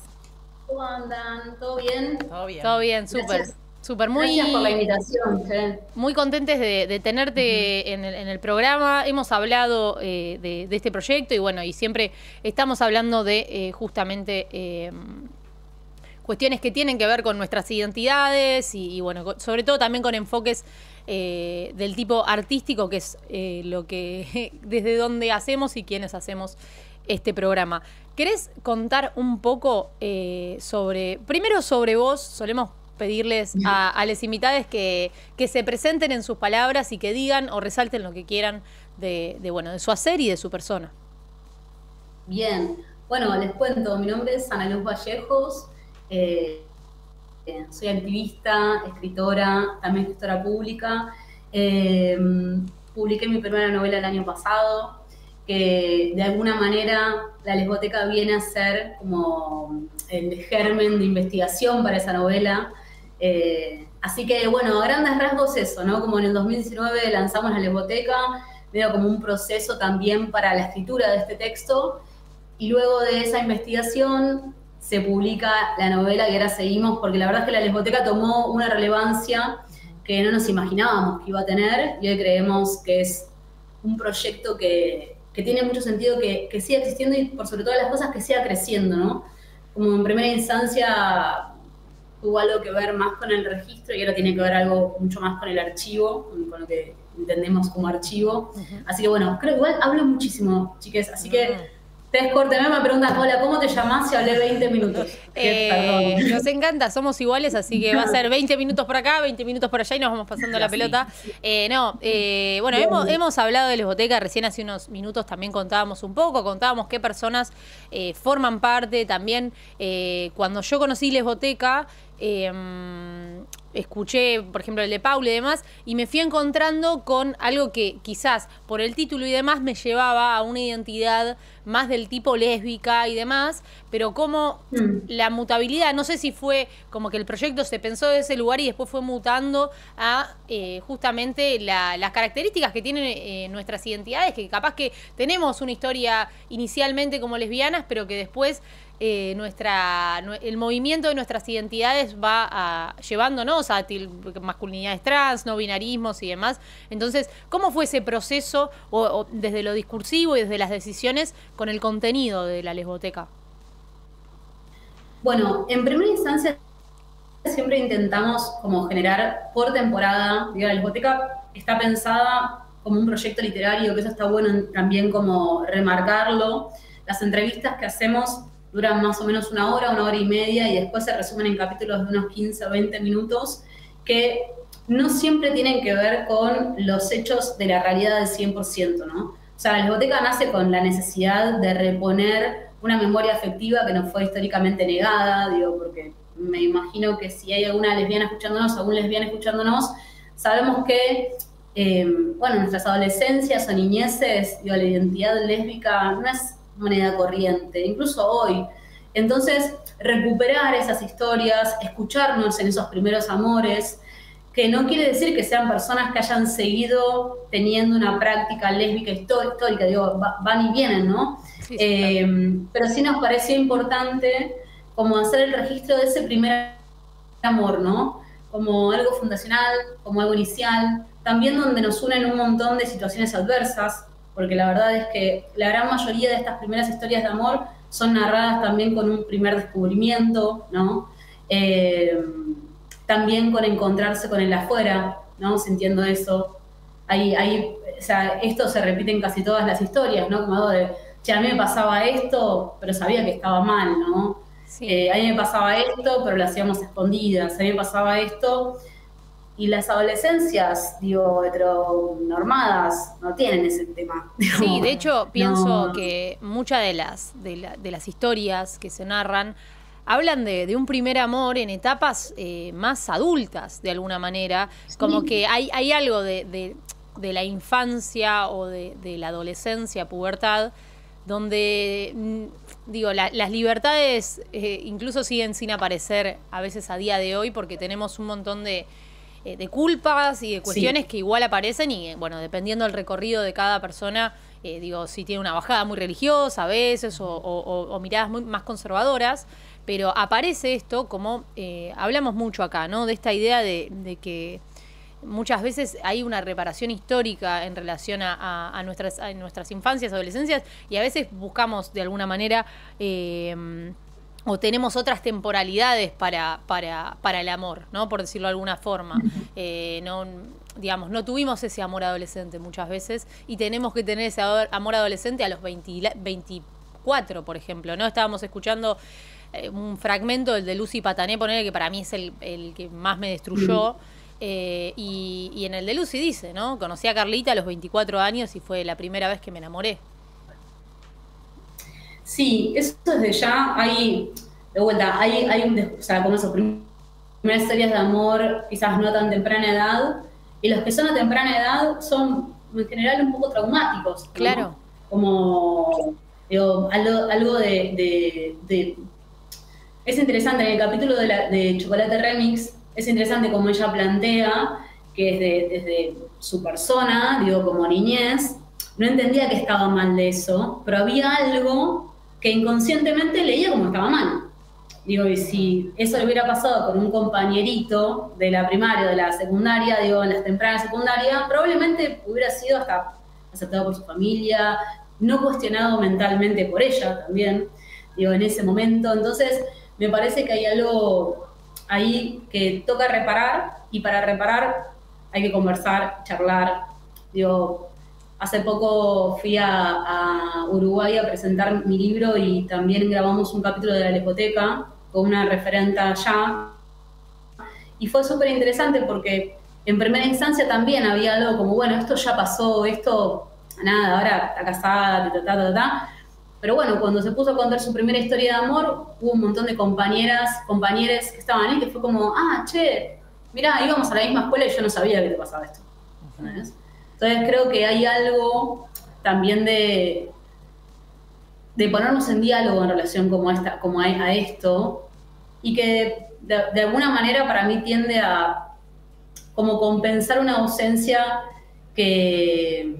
¿Cómo andan? ¿Todo bien? Todo bien. Todo bien, súper. Súper, muy... Gracias por la invitación. ¿Eh? Muy contentes de, de tenerte uh-huh. en, el, en el programa. Hemos hablado eh, de, de este proyecto y, bueno, y siempre estamos hablando de, eh, justamente... Eh, cuestiones que tienen que ver con nuestras identidades y, y bueno, sobre todo también con enfoques eh, del tipo artístico, que es eh, lo que desde dónde hacemos y quiénes hacemos este programa. ¿Querés contar un poco eh, sobre, primero sobre vos? Solemos pedirles a, a las invitadas que, que se presenten en sus palabras y que digan o resalten lo que quieran de, de, bueno, de su hacer y de su persona. Bien, bueno, les cuento, mi nombre es Ana Luz Vallejos. Eh, eh, soy activista, escritora, también gestora pública. Eh, publiqué mi primera novela el año pasado, que de alguna manera la Lesboteca viene a ser como el germen de investigación para esa novela. Eh, así que, bueno, a grandes rasgos eso, ¿no? Como en el dos mil diecinueve lanzamos la Lesboteca, veo como un proceso también para la escritura de este texto, y luego de esa investigación se publica la novela y ahora seguimos, porque la verdad es que la Lesboteca tomó una relevancia que no nos imaginábamos que iba a tener, y hoy creemos que es un proyecto que, que tiene mucho sentido que, que siga existiendo y, por sobre todas las cosas, que siga creciendo, ¿no? Como en primera instancia tuvo algo que ver más con el registro y ahora tiene que ver algo mucho más con el archivo, con lo que entendemos como archivo. Uh-huh. Así que, bueno, creo que igual hablo muchísimo, chiques, así uh-huh. que... Ustedes cortenme, me preguntan, hola, ¿cómo te llamás? Si hablé veinte minutos. Eh, Perdón. Nos encanta, somos iguales, así que va a ser veinte minutos por acá, veinte minutos por allá y nos vamos pasando la sí. pelota. Eh, no, eh, bueno, hemos, hemos hablado de Lesboteca, recién hace unos minutos también contábamos un poco, contábamos qué personas eh, forman parte también. Eh, cuando yo conocí Lesboteca, eh, escuché, por ejemplo, el de Paula y demás, y me fui encontrando con algo que quizás por el título y demás me llevaba a una identidad más del tipo lésbica y demás, pero como mm. la mutabilidad, no sé si fue como que el proyecto se pensó de ese lugar y después fue mutando a eh, justamente la, las características que tienen eh, nuestras identidades, que capaz que tenemos una historia inicialmente como lesbianas, pero que después... Eh, nuestra el movimiento de nuestras identidades va a, llevándonos a masculinidades trans, no binarismos y demás. Entonces, ¿cómo fue ese proceso o, o desde lo discursivo y desde las decisiones con el contenido de la Lesboteca? Bueno, en primera instancia siempre intentamos como generar por temporada, digo, la Lesboteca está pensada como un proyecto literario, que eso está bueno también como remarcarlo. Las entrevistas que hacemos duran más o menos una hora, una hora y media, y después se resumen en capítulos de unos quince o veinte minutos, que no siempre tienen que ver con los hechos de la realidad del cien por ciento, ¿no? O sea, la Lesboteca nace con la necesidad de reponer una memoria afectiva que nos fue históricamente negada, digo, porque me imagino que si hay alguna lesbiana escuchándonos, algún lesbiana escuchándonos, sabemos que, eh, bueno, nuestras adolescencias o niñeces, digo, la identidad lésbica no es moneda corriente, incluso hoy. Entonces, recuperar esas historias, escucharnos en esos primeros amores, que no quiere decir que sean personas que hayan seguido teniendo una práctica lésbica histórica, digo, van y vienen, ¿no? Sí, sí, eh, claro. Pero sí nos pareció importante como hacer el registro de ese primer amor, ¿no? Como algo fundacional, como algo inicial, también donde nos unen un montón de situaciones adversas, porque la verdad es que la gran mayoría de estas primeras historias de amor son narradas también con un primer descubrimiento, ¿no? Eh, también con encontrarse con el afuera, ¿no? Sintiendo eso. Ahí, ahí, o sea, esto se repite en casi todas las historias, ¿no? Como algo de, che, a mí me pasaba esto, pero sabía que estaba mal, ¿no? Sí. Eh, a mí me pasaba esto, pero lo hacíamos escondidas. A mí me pasaba esto. Y las adolescencias, digo, heteronormadas, no tienen ese tema. Digamos. Sí, de hecho, pienso no. que muchas de las, de, la, de las historias que se narran hablan de, de un primer amor en etapas eh, más adultas, de alguna manera. Sí. Como que hay, hay algo de, de, de la infancia o de, de la adolescencia, pubertad, donde, digo, la, las libertades eh, incluso siguen sin aparecer a veces a día de hoy porque tenemos un montón de... de culpas y de cuestiones sí. que igual aparecen y, bueno, dependiendo del recorrido de cada persona, eh, digo, si tiene una bajada muy religiosa a veces o, o, o miradas muy, más conservadoras, pero aparece esto como, eh, hablamos mucho acá, ¿no? De esta idea de, de que muchas veces hay una reparación histórica en relación a, a, a, nuestras, a nuestras infancias, adolescencias, y a veces buscamos de alguna manera... Eh, o tenemos otras temporalidades para, para, para el amor, ¿no? Por decirlo de alguna forma. Eh, no, digamos, no tuvimos ese amor adolescente muchas veces y tenemos que tener ese amor adolescente a los veinte, veinticuatro, por ejemplo, ¿no? Estábamos escuchando eh, un fragmento, el de Lucy Patané, ponele, que para mí es el, el que más me destruyó. Eh, y, y en el de Lucy dice, ¿no? Conocí a Carlita a los veinticuatro años y fue la primera vez que me enamoré. Sí, eso desde ya hay, de vuelta, hay, hay un, o sea, como esas primeras historias de amor, quizás no a tan temprana edad, y los que son a temprana edad son, en general, un poco traumáticos. ¿No? Claro. Como, digo, algo, algo de, de, de... Es interesante, en el capítulo de, la, de Chocolate Remix, es interesante como ella plantea que desde, desde su persona, digo, como niñez, no entendía que estaba mal de eso, pero había algo que inconscientemente leía como estaba mal. Digo, y si eso le hubiera pasado con un compañerito de la primaria, de la secundaria, digo, en las tempranas secundarias, probablemente hubiera sido hasta aceptado por su familia, no cuestionado mentalmente por ella también, digo, en ese momento. Entonces, me parece que hay algo ahí que toca reparar, y para reparar hay que conversar, charlar, digo... Hace poco fui a, a Uruguay a presentar mi libro y también grabamos un capítulo de la Lesboteca con una referente allá. Y fue súper interesante porque en primera instancia también había algo como, bueno, esto ya pasó, esto, nada, ahora está casada, ta, ta, ta, ta. Pero bueno, cuando se puso a contar su primera historia de amor, hubo un montón de compañeras, compañeros que estaban ahí, que fue como, ah, che, mirá, íbamos a la misma escuela y yo no sabía que te pasaba esto. ¿Entendés? Entonces creo que hay algo también de, de ponernos en diálogo en relación como a, esta, como a, a esto y que de, de alguna manera para mí tiende a como compensar una ausencia que,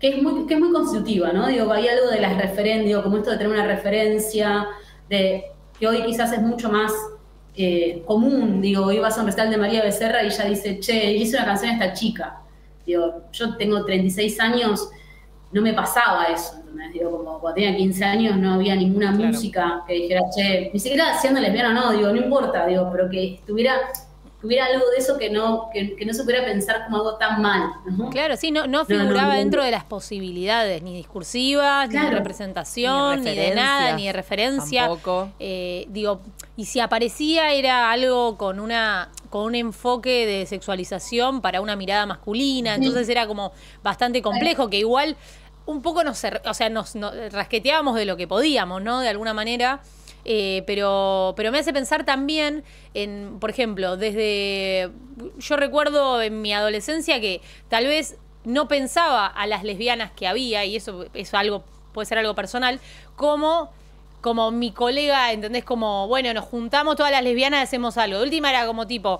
que, es, muy, que es muy constitutiva, ¿no? Digo, hay algo de las referencias, como esto de tener una referencia, de que hoy quizás es mucho más eh, común. Digo, hoy vas a un recital de María Becerra y ella dice, che, hice una canción a esta chica. Digo, yo tengo treinta y seis años, no me pasaba eso, ¿entendés? Digo, como cuando tenía quince años no había ninguna claro. música que dijera, che, ni siquiera siendo lesbiana no, digo, no importa, digo, pero que estuviera, tuviera algo de eso que no, que, que no se pudiera pensar como algo tan mal. ¿No? Claro, sí, no, no figuraba no, no, no, dentro de las posibilidades, ni discursivas, claro. ni de representación, ni, ni de nada, ni de referencia. Tampoco. Eh, digo, y si aparecía era algo con una... con un enfoque de sexualización para una mirada masculina, entonces era como bastante complejo, que igual un poco nos, o sea, nos, nos rasqueteábamos de lo que podíamos, ¿no? De alguna manera, eh, pero, pero me hace pensar también en, por ejemplo, desde, yo recuerdo en mi adolescencia que tal vez no pensaba a las lesbianas que había, y eso es algo, puede ser algo personal, como... como mi colega, ¿entendés? Como, bueno, nos juntamos todas las lesbianas y hacemos algo. De última era como tipo,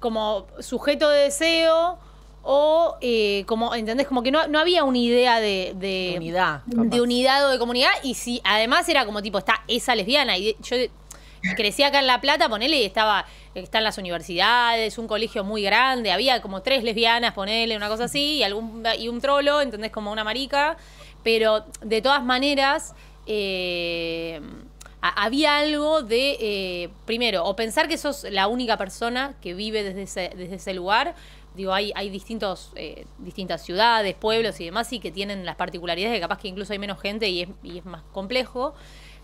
como sujeto de deseo o eh, como, ¿entendés? Como que no, no había una idea de... de unidad. De unidad o de comunidad. Y si además era como tipo, está esa lesbiana. Y yo crecí acá en La Plata, ponele, estaba, están las universidades, un colegio muy grande, había como tres lesbianas, ponele, una cosa así, y, algún, y un trolo, ¿entendés? Como una marica. Pero de todas maneras, eh, a, había algo de, eh, primero, o pensar que sos la única persona que vive desde ese, desde ese lugar. Digo, hay, hay distintos, eh, distintas ciudades, pueblos y demás, y que tienen las particularidades de que capaz que incluso hay menos gente y es, y es más complejo.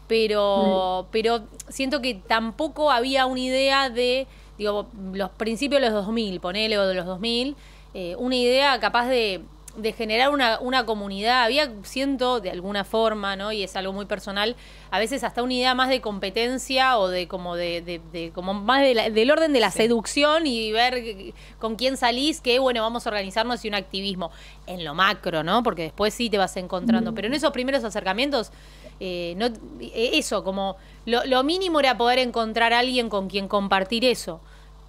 Pero, mm. pero siento que tampoco había una idea de, digo, los principios de los dos mil, ponele, o de los dos mil, eh, una idea capaz de, de generar una, una comunidad. Había, siento, de alguna forma, ¿no? Y es algo muy personal, a veces hasta una idea más de competencia o de como de, de, de como más de la, del orden de la sí. seducción y ver con quién salís, que bueno, vamos a organizarnos y un activismo. En lo macro, ¿no? Porque después sí te vas encontrando. Mm. Pero en esos primeros acercamientos... Eh, no, eso, como lo, lo mínimo era poder encontrar a alguien con quien compartir eso,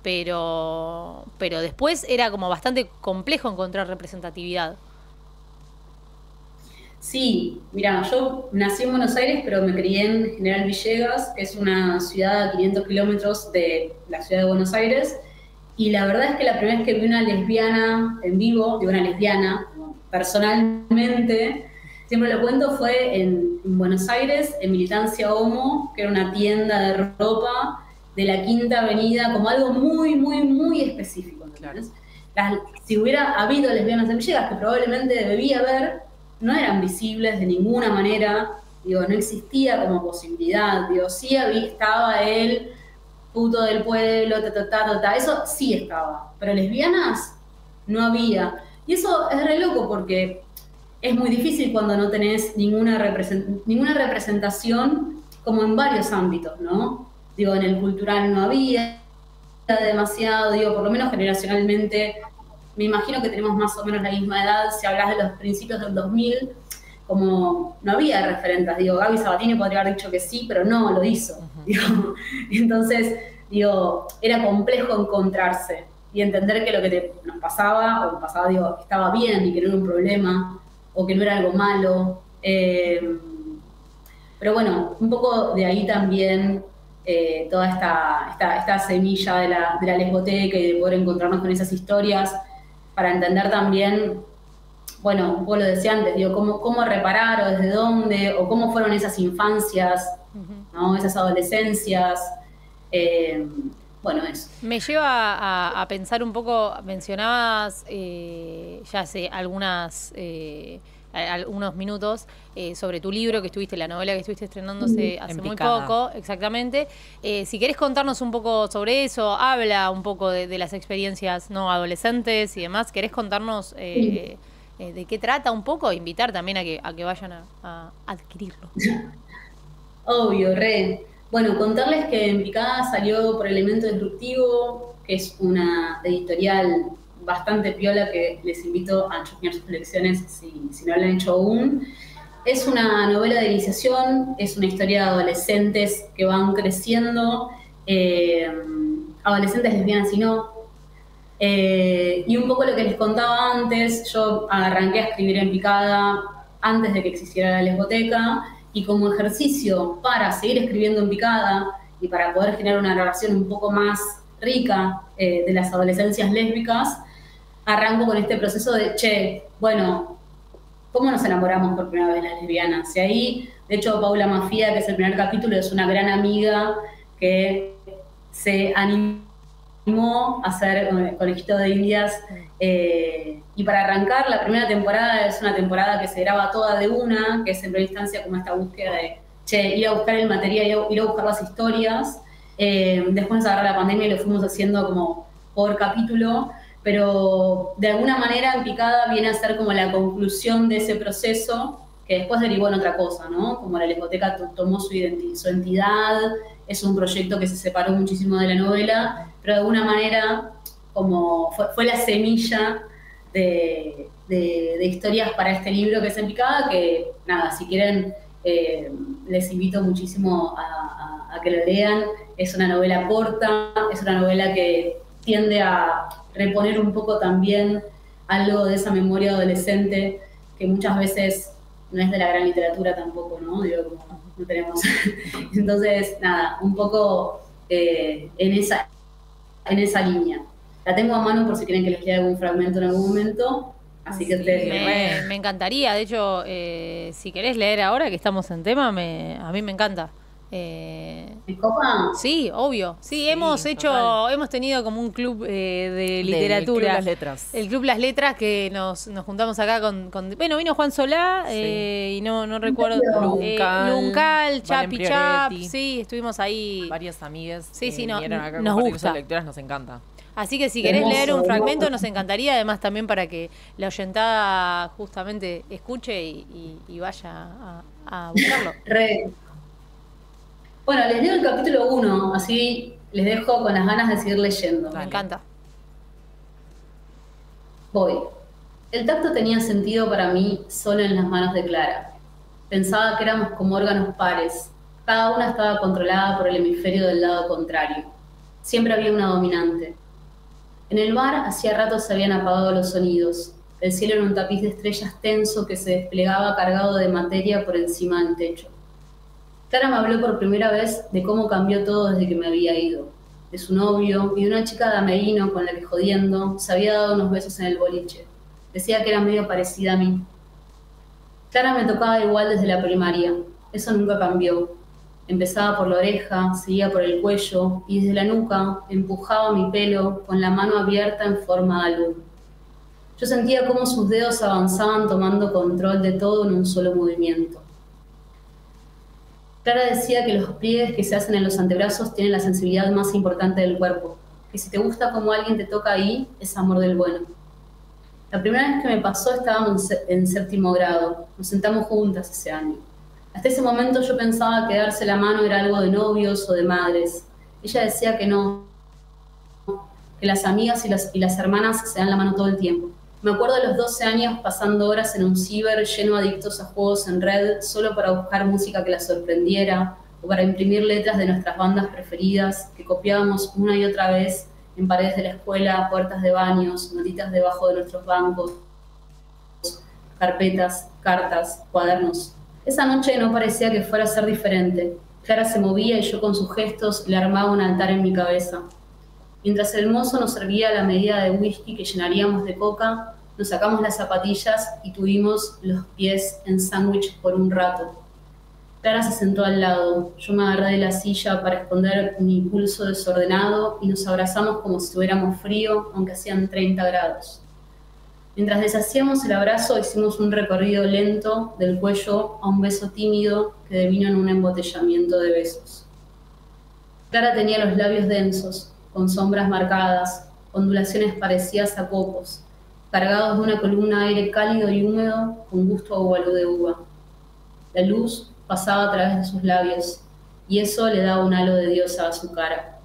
pero pero después era como bastante complejo encontrar representatividad. Sí, mira, yo nací en Buenos Aires, pero me crié en General Villegas, que es una ciudad a quinientos kilómetros de la ciudad de Buenos Aires, y la verdad es que la primera vez que vi una lesbiana en vivo, de una lesbiana personalmente, siempre lo cuento, fue en, en Buenos Aires, en Militancia Homo, que era una tienda de ropa de la Quinta Avenida, como algo muy, muy, muy específico. Claro. Las, si hubiera habido lesbianas en Villegas, que probablemente debía haber, no eran visibles de ninguna manera, digo, no existía como posibilidad, digo, sí había, estaba el puto del pueblo, ta, ta, ta, ta, ta, eso sí estaba, pero lesbianas no había. Y eso es re loco porque... es muy difícil cuando no tenés ninguna representación, como en varios ámbitos, ¿no? Digo, en el cultural no había demasiado, digo, por lo menos generacionalmente, me imagino que tenemos más o menos la misma edad, si hablas de los principios del dos mil, como no había referentes, digo, Gaby Sabatini podría haber dicho que sí, pero no, lo hizo. Uh-huh. Digo, entonces, digo, era complejo encontrarse y entender que lo que te, nos pasaba, o pasaba, digo, estaba bien y que no era un problema, o que no era algo malo, eh, pero bueno, un poco de ahí también eh, toda esta, esta, esta semilla de la, de la lesboteca y de poder encontrarnos con esas historias para entender también, bueno, vos lo decía antes, digo, cómo, cómo reparar o desde dónde, o cómo fueron esas infancias, uh-huh. ¿no? Esas adolescencias, eh, bueno, eso. Me lleva a, a pensar un poco, mencionabas eh, ya hace algunas, eh, algunos minutos eh, sobre tu libro que estuviste, la novela que estuviste estrenándose hace muy poco, exactamente. Eh, si querés contarnos un poco sobre eso, habla un poco de, de las experiencias no adolescentes y demás. ¿Querés contarnos eh, sí. eh, de qué trata un poco? Invitar también a que, a que vayan a, a adquirirlo. Obvio, re. Bueno, contarles que En Picada salió por Elemento Disruptivo, que es una editorial bastante piola que les invito a chusmear sus colecciones si, si no lo han hecho aún. Es una novela de iniciación, es una historia de adolescentes que van creciendo, eh, adolescentes lesbianas y no. Eh, y un poco lo que les contaba antes, yo arranqué a escribir En Picada antes de que existiera la lesboteca, y como ejercicio para seguir escribiendo En Picada y para poder generar una relación un poco más rica eh, de las adolescencias lésbicas, arranco con este proceso de, che, bueno, ¿cómo nos enamoramos por primera vez las lesbianas? Y ahí, de hecho, Paula Mafía, que es el primer capítulo, es una gran amiga que se animó a hacer Conejito de Indias. Eh, y para arrancar, la primera temporada es una temporada que se graba toda de una, que es en primera instancia como esta búsqueda de, che, ir a buscar el material, ir a buscar las historias. Eh, después nos agarró la pandemia y lo fuimos haciendo como por capítulo, pero de alguna manera En Picada viene a ser como la conclusión de ese proceso, que después derivó en otra cosa, ¿no? Como la lesboteca tomó su identidad, su entidad, es un proyecto que se separó muchísimo de la novela, pero de alguna manera... como fue, fue la semilla de, de, de historias para este libro que es En Picada, que nada, si quieren eh, les invito muchísimo a, a, a que lo lean. Es una novela corta, es una novela que tiende a reponer un poco también algo de esa memoria adolescente que muchas veces no es de la gran literatura tampoco, ¿no? Digo, como no tenemos. Entonces, nada, un poco eh, en, esa, en esa línea. La tengo a mano por si quieren que les quede algún fragmento en algún momento. Así que sí, te... me, me encantaría. De hecho, eh, si querés leer ahora que estamos en tema, me, a mí me encanta. Eh, ¿Me copa? Sí, obvio. Sí, sí hemos total. hecho, hemos tenido como un club eh, de literatura. El Club Las Letras. El Club Las Letras que nos, nos juntamos acá con, con... Bueno, vino Juan Solá sí. eh, y no, no recuerdo... Luncal. Eh, Luncal, Chapi Chap. Sí, estuvimos ahí. Varias amigas sí, sí, eh, no, vinieron acá a compartir sus lecturas, nos encanta. Así que si querés leer un fragmento nos encantaría, además también para que la oyentada justamente escuche y, y, y vaya a, a buscarlo. Re. Bueno, les leo el capítulo uno, así les dejo con las ganas de seguir leyendo. Me encanta. Voy. El tacto tenía sentido para mí solo en las manos de Clara. Pensaba que éramos como órganos pares. Cada una estaba controlada por el hemisferio del lado contrario. Siempre había una dominante. En el bar, hacía rato se habían apagado los sonidos. El cielo era un tapiz de estrellas tenso que se desplegaba cargado de materia por encima del techo. Clara me habló por primera vez de cómo cambió todo desde que me había ido. De su novio y de una chica de Ameguino con la que jodiendo se había dado unos besos en el boliche. Decía que era medio parecida a mí. Clara me tocaba igual desde la primaria. Eso nunca cambió. Empezaba por la oreja, seguía por el cuello y desde la nuca empujaba mi pelo con la mano abierta en forma de alud. Yo sentía cómo sus dedos avanzaban tomando control de todo en un solo movimiento. Clara decía que los pliegues que se hacen en los antebrazos tienen la sensibilidad más importante del cuerpo, que si te gusta cómo alguien te toca ahí, es amor del bueno. La primera vez que me pasó estábamos en séptimo grado, nos sentamos juntas ese año. Hasta ese momento yo pensaba que darse la mano era algo de novios o de madres. Ella decía que no, que las amigas y las, y las hermanas se dan la mano todo el tiempo. Me acuerdo de los doce años pasando horas en un ciber lleno de adictos a juegos en red solo para buscar música que la sorprendiera o para imprimir letras de nuestras bandas preferidas que copiábamos una y otra vez en paredes de la escuela, puertas de baños, notitas debajo de nuestros bancos, carpetas, cartas, cuadernos. Esa noche no parecía que fuera a ser diferente. Clara se movía y yo con sus gestos le armaba un altar en mi cabeza. Mientras el mozo nos servía la medida de whisky que llenaríamos de coca, nos sacamos las zapatillas y tuvimos los pies en sándwich por un rato. Clara se sentó al lado, yo me agarré de la silla para esconder mi impulso desordenado y nos abrazamos como si tuviéramos frío, aunque hacían treinta grados. Mientras deshacíamos el abrazo, hicimos un recorrido lento del cuello a un beso tímido que devino en un embotellamiento de besos. Clara tenía los labios densos, con sombras marcadas, ondulaciones parecidas a copos, cargados de una columna de aire cálido y húmedo con gusto a óvalo de uva. La luz pasaba a través de sus labios, y eso le daba un halo de diosa a su cara.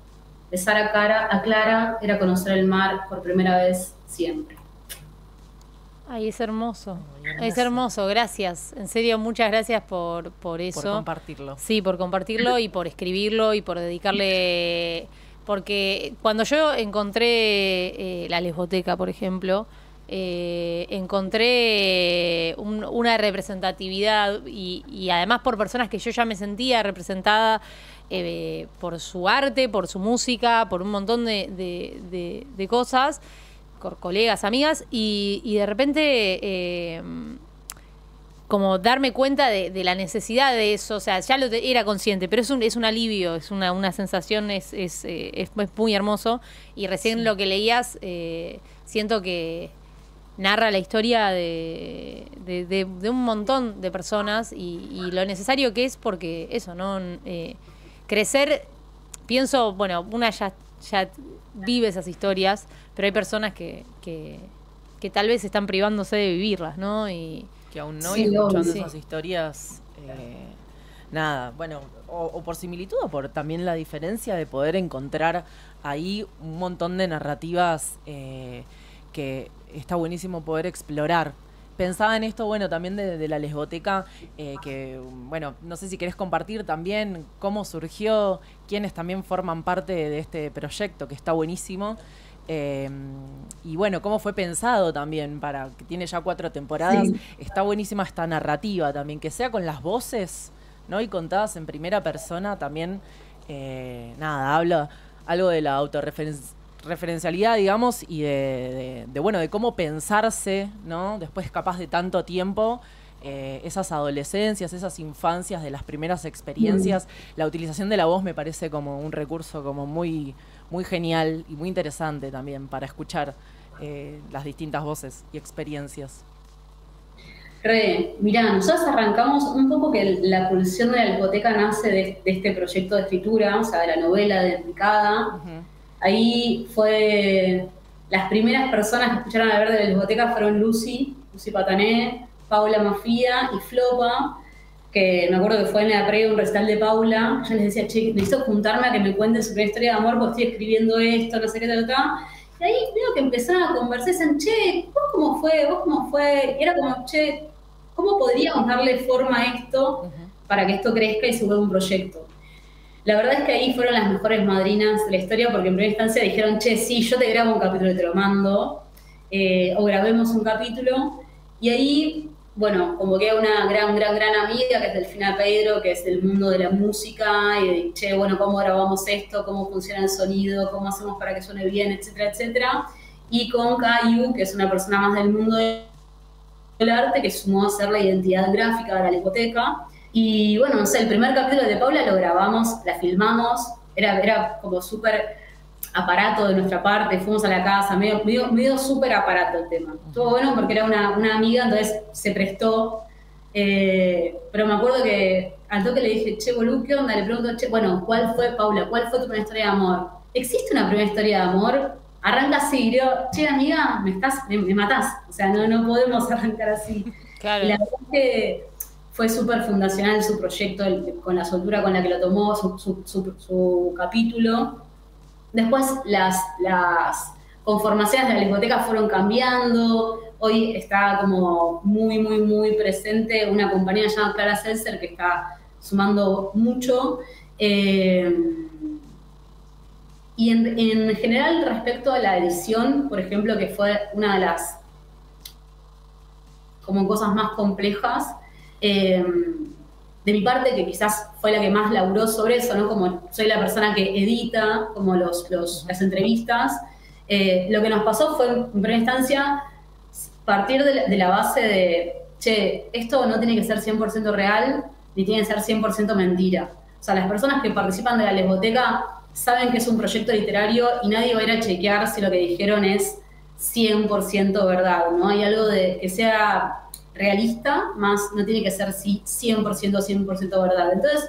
Besar a, cara, a Clara era conocer el mar por primera vez siempre. Ay, es hermoso. Ay, es hermoso, gracias. En serio, muchas gracias por, por eso. Por compartirlo. Sí, por compartirlo y por escribirlo y por dedicarle... Porque cuando yo encontré eh, la Lesboteca, por ejemplo, eh, encontré un, una representatividad y, y además por personas que yo ya me sentía representada eh, por su arte, por su música, por un montón de, de, de, de cosas... colegas, amigas, y, y de repente eh, como darme cuenta de, de la necesidad de eso, o sea, ya lo te, era consciente, pero es un, es un alivio, es una, una sensación, es, es, eh, es, es muy hermoso, y recién sí. Lo que leías eh, siento que narra la historia de, de, de, de un montón de personas y, y lo necesario que es porque eso, ¿no? Eh, crecer, pienso, bueno, una ya... ya vive esas historias, pero hay personas que, que, que tal vez están privándose de vivirlas, ¿no? Y que aún no, sí, y escuchando sí. esas historias, eh, nada, bueno, o, o por similitud o por también la diferencia de poder encontrar ahí un montón de narrativas eh, que está buenísimo poder explorar. Pensaba en esto, bueno, también de, de la Lesboteca, eh, que, bueno, no sé si querés compartir también cómo surgió, quiénes también forman parte de este proyecto, que está buenísimo. Eh, y, bueno, cómo fue pensado también, para que tiene ya cuatro temporadas. Sí. Está buenísima esta narrativa también, que sea con las voces ¿no? Y contabas en primera persona también, eh, nada, habla algo de la autorreferencialidad, digamos, y de, de, de, bueno, de cómo pensarse, ¿no? Después capaz de tanto tiempo, eh, esas adolescencias, esas infancias de las primeras experiencias. La utilización de la voz me parece como un recurso como muy, muy genial y muy interesante también para escuchar eh, las distintas voces y experiencias. Re, mirá, nosotros arrancamos un poco que la pulsión de la Lesboteca nace de, de este proyecto de escritura, o sea, de la novela de En Picada. Uh-huh. Ahí fue, las primeras personas que escucharon hablar de la Lesboteca fueron Lucy, Lucy Patané, Paula Mafía y Floppa, que me acuerdo que fue en la previa un recital de Paula. Yo les decía, che, necesito juntarme a que me cuenten sobre la historia de amor porque estoy escribiendo esto, no sé qué, tal, tal. Y ahí veo que empezaron a conversar, dicen, che, ¿vos cómo fue? ¿Vos cómo fue? Y era como, che, ¿cómo podríamos darle forma a esto uh-huh. para que esto crezca y se vuelva un proyecto? La verdad es que ahí fueron las mejores madrinas de la historia porque en primera instancia dijeron, che, sí, yo te grabo un capítulo y te lo mando, eh, o grabemos un capítulo. Y ahí, bueno, convoqué a una gran, gran, gran amiga que es Delfina Pedro, que es del mundo de la música, y che, bueno, ¿cómo grabamos esto? ¿Cómo funciona el sonido? ¿Cómo hacemos para que suene bien? Etcétera, etcétera. Y con Cayu, que es una persona más del mundo del arte, que sumó a hacer la identidad gráfica de la Lesboteca. Y bueno, no sé, el primer capítulo de Paula lo grabamos, la filmamos, era, era como súper aparato de nuestra parte, fuimos a la casa, medio, medio, medio súper aparato el tema. Estuvo bueno porque era una, una amiga, entonces se prestó, eh, pero me acuerdo que al toque le dije, che, boludo, ¿qué onda? Le pregunto, che, bueno, ¿cuál fue, Paula? ¿Cuál fue tu primera historia de amor? ¿Existe una primera historia de amor? Arranca así, y yo, che, amiga, me, estás, me, me matás, o sea, no, no podemos arrancar así. Claro. Y la verdad es que fue súper fundacional su proyecto, el, con la soltura con la que lo tomó, su, su, su, su capítulo. Después las, las conformaciones de la Lesboteca fueron cambiando. Hoy está como muy, muy, muy presente una compañera llamada Clara Seltzer que está sumando mucho. Eh, y en, en general respecto a la edición, por ejemplo, que fue una de las como cosas más complejas, Eh, de mi parte, que quizás fue la que más laburó sobre eso, ¿no? Como soy la persona que edita como los, los, las entrevistas, eh, lo que nos pasó fue, en primera instancia, partir de la, de la base de, che, esto no tiene que ser cien por ciento real, ni tiene que ser cien por ciento mentira. O sea, las personas que participan de la Lesboteca saben que es un proyecto literario y nadie va a ir a chequear si lo que dijeron es cien por ciento verdad, ¿no? Hay algo de que sea realista, más no tiene que ser sí, cien por ciento verdad. Entonces,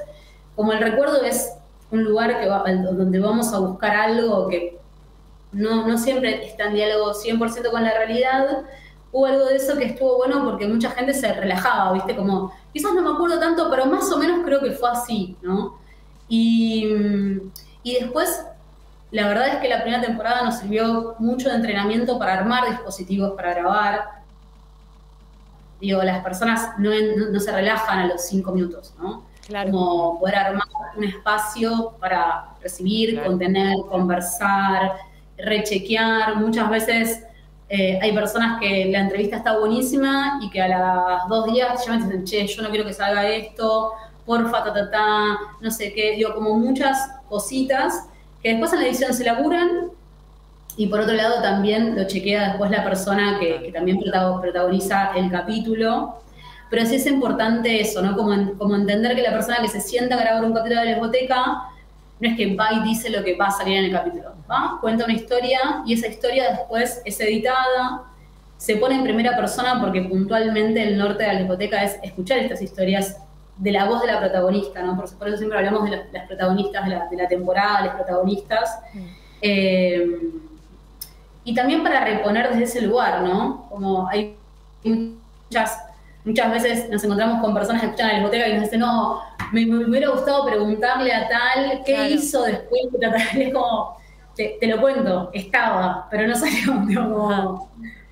como el recuerdo es un lugar que va, donde vamos a buscar algo que no, no siempre está en diálogo cien por ciento con la realidad, hubo algo de eso que estuvo bueno porque mucha gente se relajaba, ¿viste? Como, quizás no me acuerdo tanto, pero más o menos creo que fue así, ¿no? Y, y después, la verdad es que la primera temporada nos sirvió mucho de entrenamiento para armar dispositivos, para grabar. Digo, las personas no, no, no se relajan a los cinco minutos, ¿no? Claro. Como poder armar un espacio para recibir, claro, contener, conversar, rechequear. Muchas veces eh, hay personas que la entrevista está buenísima y que a las dos días ya me dicen, che, yo no quiero que salga esto, porfa, ta, ta, ta, no sé qué. Digo, como muchas cositas que después en la edición se laburan. Y por otro lado también lo chequea después la persona que, que también protagoniza el capítulo. Pero sí es importante eso, ¿no? Como, en, como entender que la persona que se sienta a grabar un capítulo de la Lesboteca no es que va y dice lo que va a salir en el capítulo, ¿va? Cuenta una historia y esa historia después es editada, se pone en primera persona porque puntualmente el norte de la Lesboteca es escuchar estas historias de la voz de la protagonista, ¿no? Por, por eso siempre hablamos de los, las protagonistas de la, de la temporada, las protagonistas. Eh, Y también para reponer desde ese lugar, ¿no? Como hay muchas, muchas veces nos encontramos con personas que escuchan en la Lesboteca y nos dicen, no, me, me hubiera gustado preguntarle a tal, ¿qué claro. hizo después? Es como, te, te lo cuento, estaba, pero no salió. Como,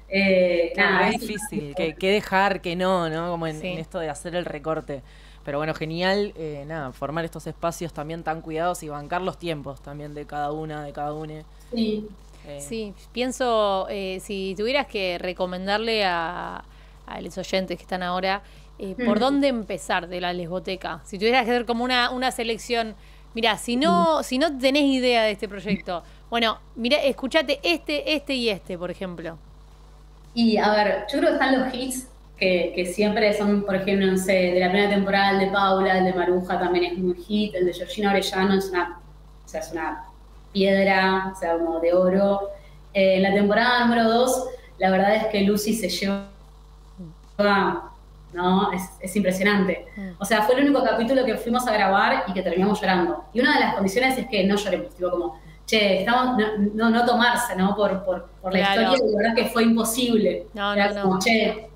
eh, nada, es difícil, que, que dejar, que no, ¿no? Como en, sí. en esto de hacer el recorte. Pero bueno, genial, eh, nada, formar estos espacios también tan cuidados y bancar los tiempos también de cada una, de cada una. Sí. Okay. Sí, pienso, eh, si tuvieras que recomendarle a, a los oyentes que están ahora eh, ¿por mm. dónde empezar de la Lesboteca? Si tuvieras que hacer como una, una selección, mira, si no, mm. si no tenés idea de este proyecto, bueno, mira, escuchate este, este y este, por ejemplo. Y a ver, yo creo que están los hits que, que siempre son, por ejemplo, no sé, de la primera temporada, el de Paula, el de Maruja también es un hit, el de Georgina Orellano es una, o sea, es una piedra, o sea, como de oro. Eh, en la temporada número dos, la verdad es que Lucy se lleva, ¿no? Es, es impresionante. O sea, fue el único capítulo que fuimos a grabar y que terminamos llorando. Y una de las condiciones es que no lloremos, tipo como, che, estamos, no, no, no tomarse, ¿no? Por, por, por la claro. historia, la verdad es que fue imposible. No, no, como, no. Che,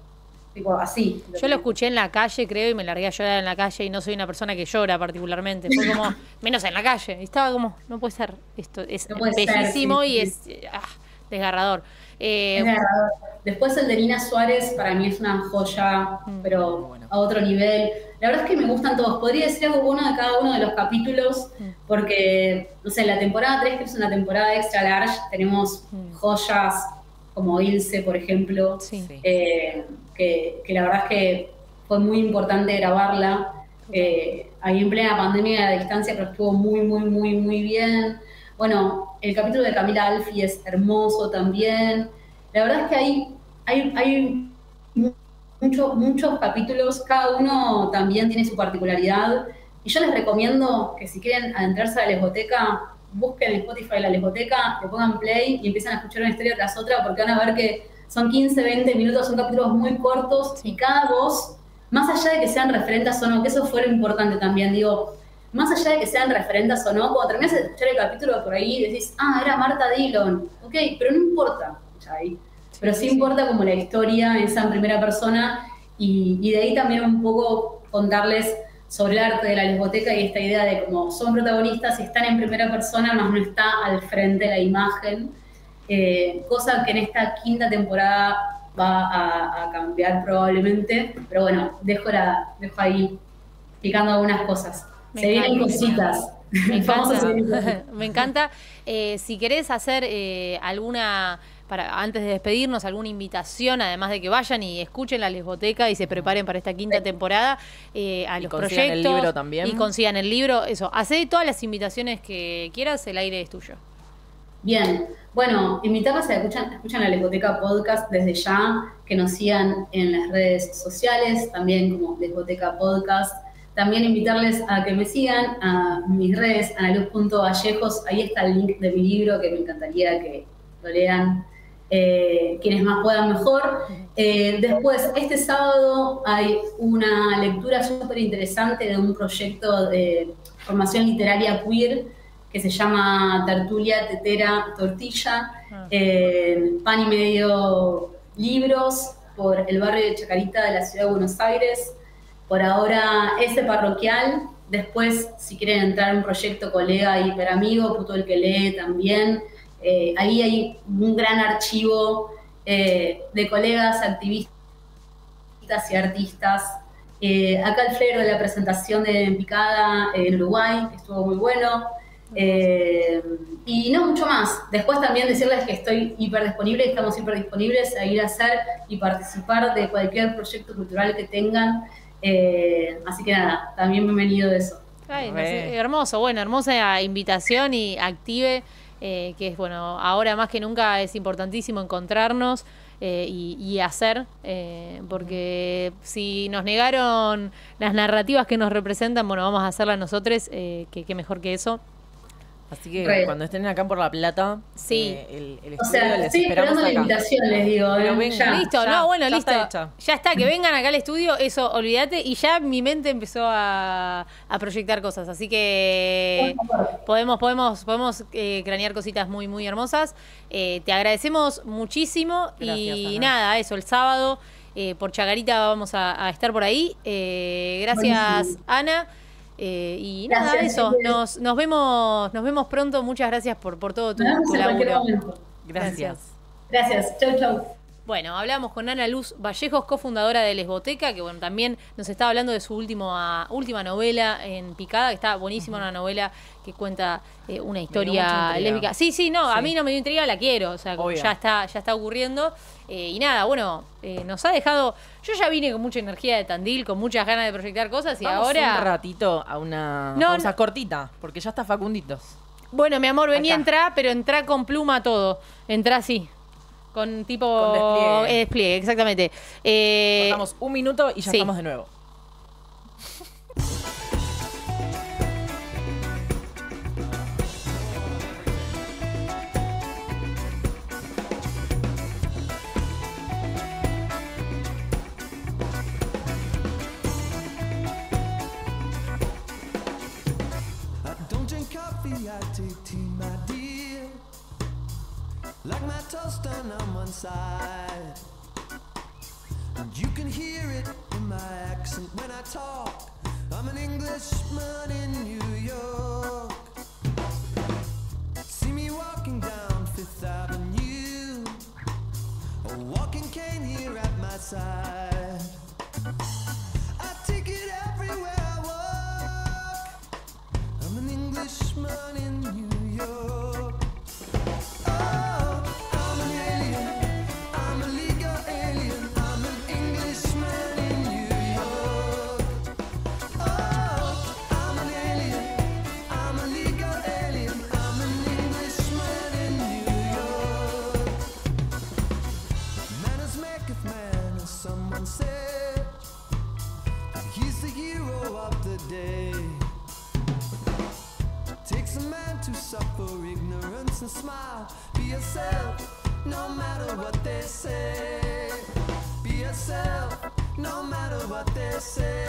tipo, así. Yo lo escuché en la calle, creo, y me largué a llorar en la calle, y no soy una persona que llora particularmente. Fue como, menos en la calle. Y estaba como, no puede ser, esto es no bellísimo ser, sí, y es... Sí. Ah, desgarrador. Eh, desgarrador. Después el de Nina Suárez para mí es una joya, mm, pero bueno, a otro nivel. La verdad es que me gustan todos. Podría decir algo bueno de cada uno de los capítulos, mm. porque, no sé, la temporada tres, que es una temporada extra large, tenemos mm. joyas como Ilse, por ejemplo, sí. eh, que, que la verdad es que fue muy importante grabarla. Eh, ahí en plena pandemia a distancia, pero estuvo muy, muy, muy, muy bien. Bueno, el capítulo de Camila Alfi es hermoso también. La verdad es que hay, hay, hay mucho, muchos capítulos, cada uno también tiene su particularidad. Y yo les recomiendo que si quieren adentrarse a la Lesboteca, busquen en Spotify la Lesboteca, le pongan play y empiezan a escuchar una historia tras otra, porque van a ver que son quince, veinte minutos, son capítulos muy cortos y cada voz, más allá de que sean referentes o no, que eso fue lo importante también, digo, más allá de que sean referentes o no, cuando terminas de escuchar el capítulo por ahí, decís, ah, era Martha Dillon, ok, pero no importa, ahí. Pero sí, sí importa sí. como la historia esa en primera persona, y, y de ahí también un poco contarles sobre el arte de la Lesboteca y esta idea de como son protagonistas, están en primera persona, más no está al frente de la imagen, eh, cosa que en esta quinta temporada va a, a cambiar probablemente, pero bueno, dejo, la, dejo ahí picando algunas cosas. Me se vienen cositas. Me encanta. Me encanta. Eh, si querés hacer eh, alguna, para antes de despedirnos, alguna invitación, además de que vayan y escuchen la Lesboteca y se preparen para esta quinta sí. temporada, eh, a y los proyectos. Y consigan el libro también. Y consigan el libro. Eso, hacé todas las invitaciones que quieras, el aire es tuyo. Bien. Bueno, invitarlas a escuchar escuchan la Lesboteca Podcast desde ya, que nos sigan en las redes sociales, también como Lesboteca Podcast. También invitarles a que me sigan a mis redes, ana luz punto vallejos, ahí está el link de mi libro que me encantaría que lo lean eh, quienes más puedan mejor. Eh, después, este sábado hay una lectura súper interesante de un proyecto de formación literaria queer que se llama Tertulia, Tetera, Tortilla, eh, Pan y Medio Libros, por el barrio de Chacarita de la ciudad de Buenos Aires. Por ahora ese parroquial, después si quieren entrar en un proyecto colega hiperamigo, puto el que lee también, eh, ahí hay un gran archivo eh, de colegas, activistas y artistas. Eh, acá Alfredo de la presentación de En Picada eh, en Uruguay, estuvo muy bueno. Eh, y no mucho más. Después también decirles que estoy hiper disponible, estamos hiper disponibles a ir a hacer y participar de cualquier proyecto cultural que tengan. Eh, así que nada, también bienvenido de eso. Ay, no sé, hermoso, bueno, hermosa invitación y active, eh, que es bueno, ahora más que nunca es importantísimo encontrarnos eh, y, y hacer, eh, porque si nos negaron las narrativas que nos representan, bueno, vamos a hacerlas nosotros, eh, que, que mejor que eso. Así que Real. cuando estén acá por La Plata, sí. eh, el, el estudio o sea, les esperamos acá. La invitación, les digo. Pero vengan, ya, listo, ya, no, bueno, ya listo. Está ya está, que vengan acá al estudio, eso, olvídate. Y ya mi mente empezó a, a proyectar cosas. Así que podemos podemos podemos eh, cranear cositas muy, muy hermosas. Eh, te agradecemos muchísimo. Gracias, y Ana. Nada, eso, el sábado eh, por Chacarita vamos a, a estar por ahí. Eh, gracias, Buenísimo. Ana. Eh, y gracias, nada, eso, nos, nos vemos nos vemos pronto, muchas gracias por, por todo tu laburo. Gracias. Gracias, chau, chau. Bueno, hablamos con Ana Luz Vallejos, cofundadora de Lesboteca, que bueno, también nos estaba hablando de su última, última novela En Picada, que está buenísima, uh-huh. Una novela que cuenta eh, una historia lésbica. Sí, sí, no, sí. A mí no me dio intriga, la quiero, o sea, como ya está, ya está ocurriendo. Eh, y nada, bueno, eh, nos ha dejado... Yo ya vine con mucha energía de Tandil, con muchas ganas de proyectar cosas y vamos ahora... un ratito a una no, pausa no... cortita, porque ya está Facunditos. Bueno, mi amor, vení, entrá, pero entrá con pluma todo. Entrá así. Con tipo... Con despliegue. Eh, despliegue, exactamente. Eh, Cortamos un minuto y ya sí. Estamos de nuevo. Like my toast on one side, and you can hear it in my accent when I talk. I'm an Englishman in New York. See me walking down Fifth Avenue, a walking cane here at my side. I take it everywhere I walk. I'm an Englishman in New York. Suffer ignorance and smile. Be yourself, no matter what they say. Be yourself, no matter what they say.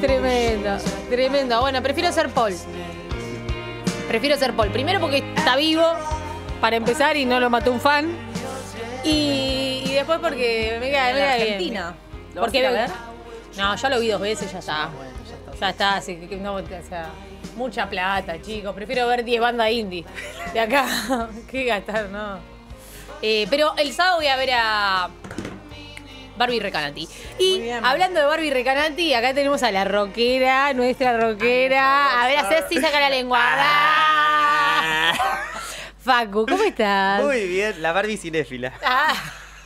Tremenda, tremenda. Bueno, prefiero ser Paul. Prefiero ser Paul. Primero porque está vivo, para empezar, y no lo mató un fan. Y, y después porque me queda, me queda Argentina. Bien. ¿Lo porque vas a ver? No, ya lo vi dos veces, ya está. Bueno, ya está, ya está sí, no, o sea, mucha plata, chicos. Prefiero ver diez bandas indie de acá. Qué gastar, ¿no? Eh, pero el sábado voy a ver a Barbie Recanati. Y hablando de Barbie Recanati, acá tenemos a la rockera, nuestra rockera. A ver, a Ceci, saca la lengua. Facu, ¿cómo estás? Muy bien, la Barbie cinéfila. Ah.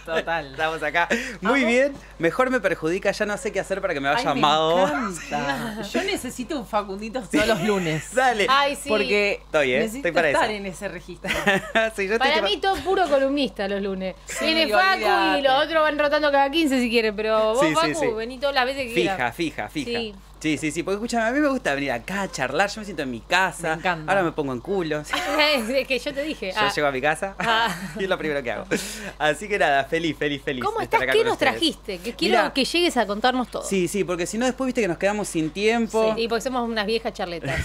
Total. Estamos acá. Muy bien. Mejor me perjudica. Ya no sé qué hacer para que me vaya Ay, me amado. Encanta. Yo necesito un Facundito todos los lunes. Dale. Ay, sí. Porque estoy, ¿eh? necesito estoy para estar eso. en ese registro. sí, yo para mí que... todo puro columnista los lunes. Sí, viene Facu olvidate. y los otros van rotando cada quince si quieren. Pero vos, sí, Facu, sí, sí. vení todas las veces que fija, quieras. Fija, fija, fija. Sí. Sí, sí, sí, porque escúchame, a mí me gusta venir acá a charlar, yo me siento en mi casa. Me encanta. Ahora me pongo en culo. Es que yo te dije. Yo ah. llego a mi casa ah. y es lo primero que hago. Así que nada, feliz, feliz, feliz. ¿Cómo estás? ¿Qué nos ustedes. trajiste? Que quiero Mirá, que llegues a contarnos todo. Sí, sí, porque si no después viste que nos quedamos sin tiempo. Sí, y porque somos unas viejas charletas.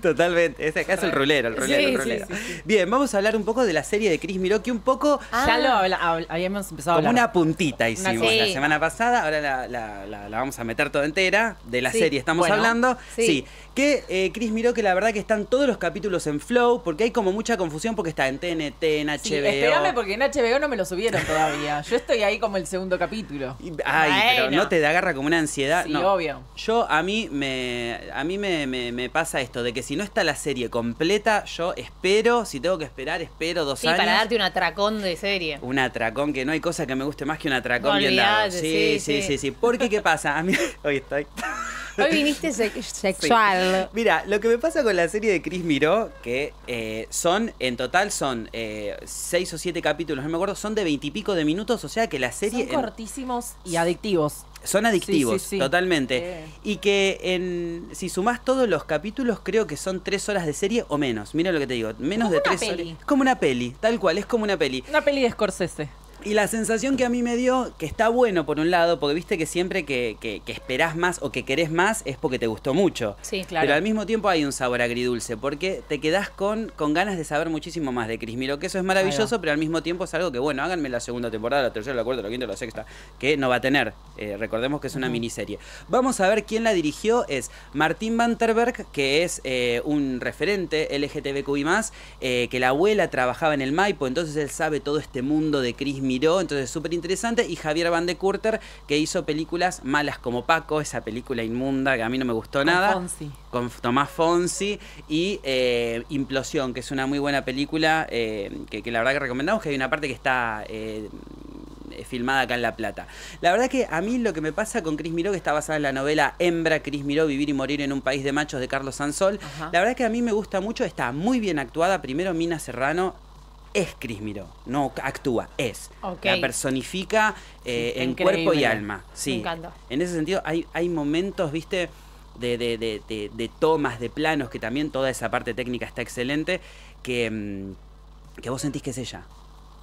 Totalmente, ese acá es el rulero, el rulero, sí, el rulero. Sí, sí, sí. Bien, vamos a hablar un poco de la serie de Cris Miró, que un poco... Ah. Ya lo habl- habíamos empezado a hablar. Como una puntita hicimos una, sí. la semana pasada, ahora la, la, la, la vamos a meter toda entera, de la Sí. serie estamos bueno, hablando, sí, sí. que eh, Cris Miró, que la verdad que están todos los capítulos en Flow, porque hay como mucha confusión porque está en T N T, en H B O. Sí, espérame porque en H B O no me lo subieron todavía, yo estoy ahí como el segundo capítulo. Y, ay, bueno. pero no te agarra como una ansiedad. Sí, no. obvio. Yo, a mí, me, a mí me, me, me pasa esto, de que si no está la serie completa, yo espero, si tengo que esperar, espero dos sí, años. Sí, para darte un atracón de serie. Un atracón, que no hay cosa que me guste más que un atracón no, bien dado. Sí, sí, sí, sí, sí, sí. Porque, ¿qué pasa? A mí, hoy estoy... Hoy viniste sexual. Sí. Mira, lo que me pasa con la serie de Cris Miró, que eh, son, en total son eh, seis o siete capítulos, no me acuerdo, son de veintipico de minutos, o sea que la serie... Son en... cortísimos y adictivos. Son adictivos, sí, sí, sí. totalmente. Sí. Y que en, si sumás todos los capítulos, creo que son tres horas de serie o menos. Mira lo que te digo, menos como de tres horas. Es como una peli, tal cual, es como una peli. Una peli de Scorsese. Y la sensación que a mí me dio, que está bueno por un lado, porque viste que siempre que, que, que esperás más o que querés más es porque te gustó mucho. Sí, claro. Pero al mismo tiempo hay un sabor agridulce, porque te quedás con, con ganas de saber muchísimo más de Cris Miró, que eso es maravilloso, pero al mismo tiempo es algo que, bueno, háganme la segunda temporada, la tercera, la cuarta, la quinta, la sexta, que no va a tener. Eh, recordemos que es una uh-huh. miniserie. Vamos a ver quién la dirigió. Es Martín Vanderberg, que es eh, un referente L G T B Q I más, eh, que la abuela trabajaba en el Maipo, entonces él sabe todo este mundo de Cris Miró. Miró, entonces súper interesante. Y Javier Van de Kurter, que hizo películas malas como Paco, esa película inmunda que a mí no me gustó con nada. Fonsi. Con Tomás Fonsi. Y eh, Implosión, que es una muy buena película eh, que, que la verdad que recomendamos, que hay una parte que está... Eh, filmada acá en La Plata. La verdad que a mí lo que me pasa con Cris Miró, que está basada en la novela Hembra, Cris Miró, Vivir y Morir en un País de Machos, de Carlos Sansol. Ajá. La verdad que a mí me gusta mucho, está muy bien actuada. Primero Mina Serrano es Cris Miró, no actúa, es. Okay. La personifica eh, en cuerpo y alma. Sí. Me encanta. En ese sentido hay, hay momentos, viste, de, de, de, de, de tomas, de planos, que también toda esa parte técnica está excelente, que, que vos sentís que es ella.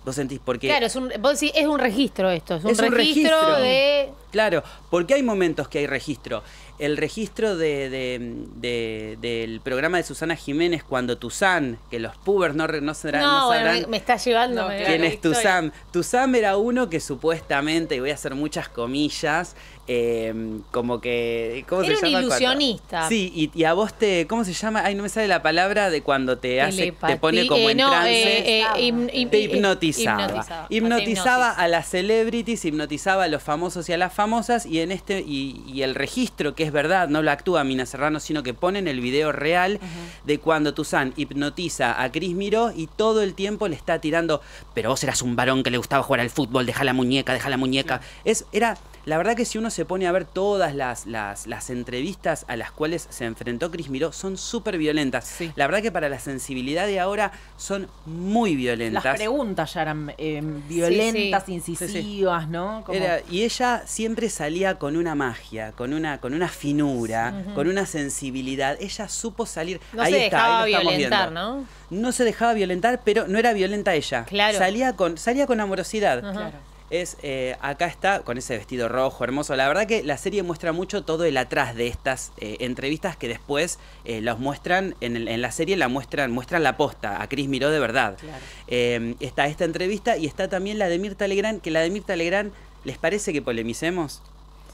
Vos sentís porque... Claro, es un, vos decís, es un registro esto, es un, es un registro, registro de... Claro, porque hay momentos que hay registro. El registro de, de, de, del programa de Susana Jiménez, cuando Tuzán, que los pubers no, no, serán, no, no sabrán... No, me está llevando... No, ¿quién es Tuzán? Tuzán era uno que supuestamente, y voy a hacer muchas comillas, eh, como que... ¿cómo era se un llama ilusionista. Cuando? Sí, y, y a vos te... ¿Cómo se llama? Ay, no me sale la palabra de cuando te hace, te pone como eh, en no, trance. Eh, eh, eh, eh, te hipnotiza. Hipnotizaba. Hipnotizaba a las celebrities, hipnotizaba a los famosos y a las famosas, y en este y, y el registro, que es verdad, no lo actúa Mina Serrano, sino que ponen el video real uh-huh. de cuando Tuzán hipnotiza a Cris Miró y todo el tiempo le está tirando, pero vos eras un varón que le gustaba jugar al fútbol, deja la muñeca, deja la muñeca. Sí. Es, era... La verdad que si uno se pone a ver todas las, las, las entrevistas a las cuales se enfrentó Cris Miró, son súper violentas. Sí. La verdad que para la sensibilidad de ahora son muy violentas. Las preguntas ya eran eh, violentas, sí, sí. incisivas, sí, sí. ¿no? Como... Era, y ella siempre salía con una magia, con una, con una finura, uh-huh. con una sensibilidad. Ella supo salir. No ahí se está, dejaba ahí lo violentar, ¿no? No se dejaba violentar, pero no era violenta ella. Claro. Salía con, salía con amorosidad. Uh-huh. Claro. es eh, acá está, con ese vestido rojo hermoso. La verdad que la serie muestra mucho todo el atrás de estas eh, entrevistas que después eh, los muestran, en, el, en la serie la muestran, muestran la posta, a Cris Miró de verdad. Claro. Eh, está esta entrevista y está también la de Mirtha Legrand, que la de Mirtha Legrand, ¿les parece que polemicemos?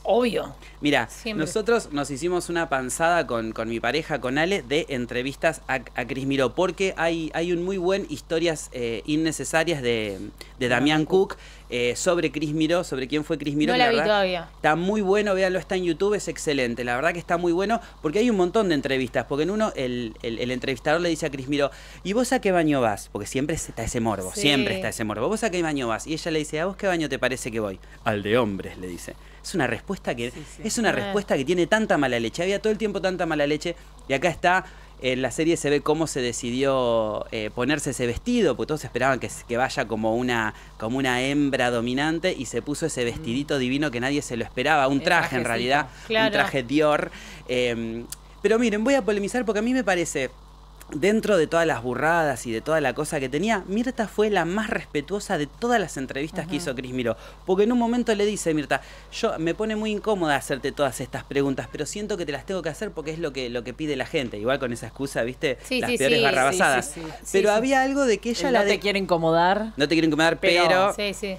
Obvio. Mira, nosotros nos hicimos una panzada con, con mi pareja, con Ale, de entrevistas a, a Cris Miró, porque hay, hay un muy buen historias eh, innecesarias de, de Damián Cook eh, sobre Cris Miró, sobre quién fue Cris Miró. No la, la vi verdad, todavía. Está muy bueno, véanlo, está en YouTube, es excelente. La verdad que está muy bueno, porque hay un montón de entrevistas, porque en uno el, el, el entrevistador le dice a Cris Miró, ¿y vos a qué baño vas? Porque siempre está ese morbo, sí. siempre está ese morbo. ¿Vos a qué baño vas? Y ella le dice, ¿a vos qué baño te parece que voy? Al de hombres, le dice. Es una respuesta que, sí, sí. Es una respuesta que tiene tanta mala leche. Había todo el tiempo tanta mala leche. Y acá está, en la serie se ve cómo se decidió eh, ponerse ese vestido, porque todos esperaban que, que vaya como una, como una hembra dominante, y se puso ese vestidito mm. divino que nadie se lo esperaba. Un traje, en realidad. Claro. Un traje Dior. Eh, pero miren, voy a polemizar porque a mí me parece... Dentro de todas las burradas y de toda la cosa que tenía, Mirtha fue la más respetuosa de todas las entrevistas Ajá. que hizo Cris Miró. Porque en un momento le dice, Mirtha, yo me pone muy incómoda hacerte todas estas preguntas, pero siento que te las tengo que hacer porque es lo que, lo que pide la gente. Igual con esa excusa, ¿viste? Sí, las sí, peores sí, barrabasadas. Sí, sí, sí. Pero sí, había sí. algo de que ella el la... No te de... quiere incomodar. No te quiere incomodar, pero... pero... Sí, sí.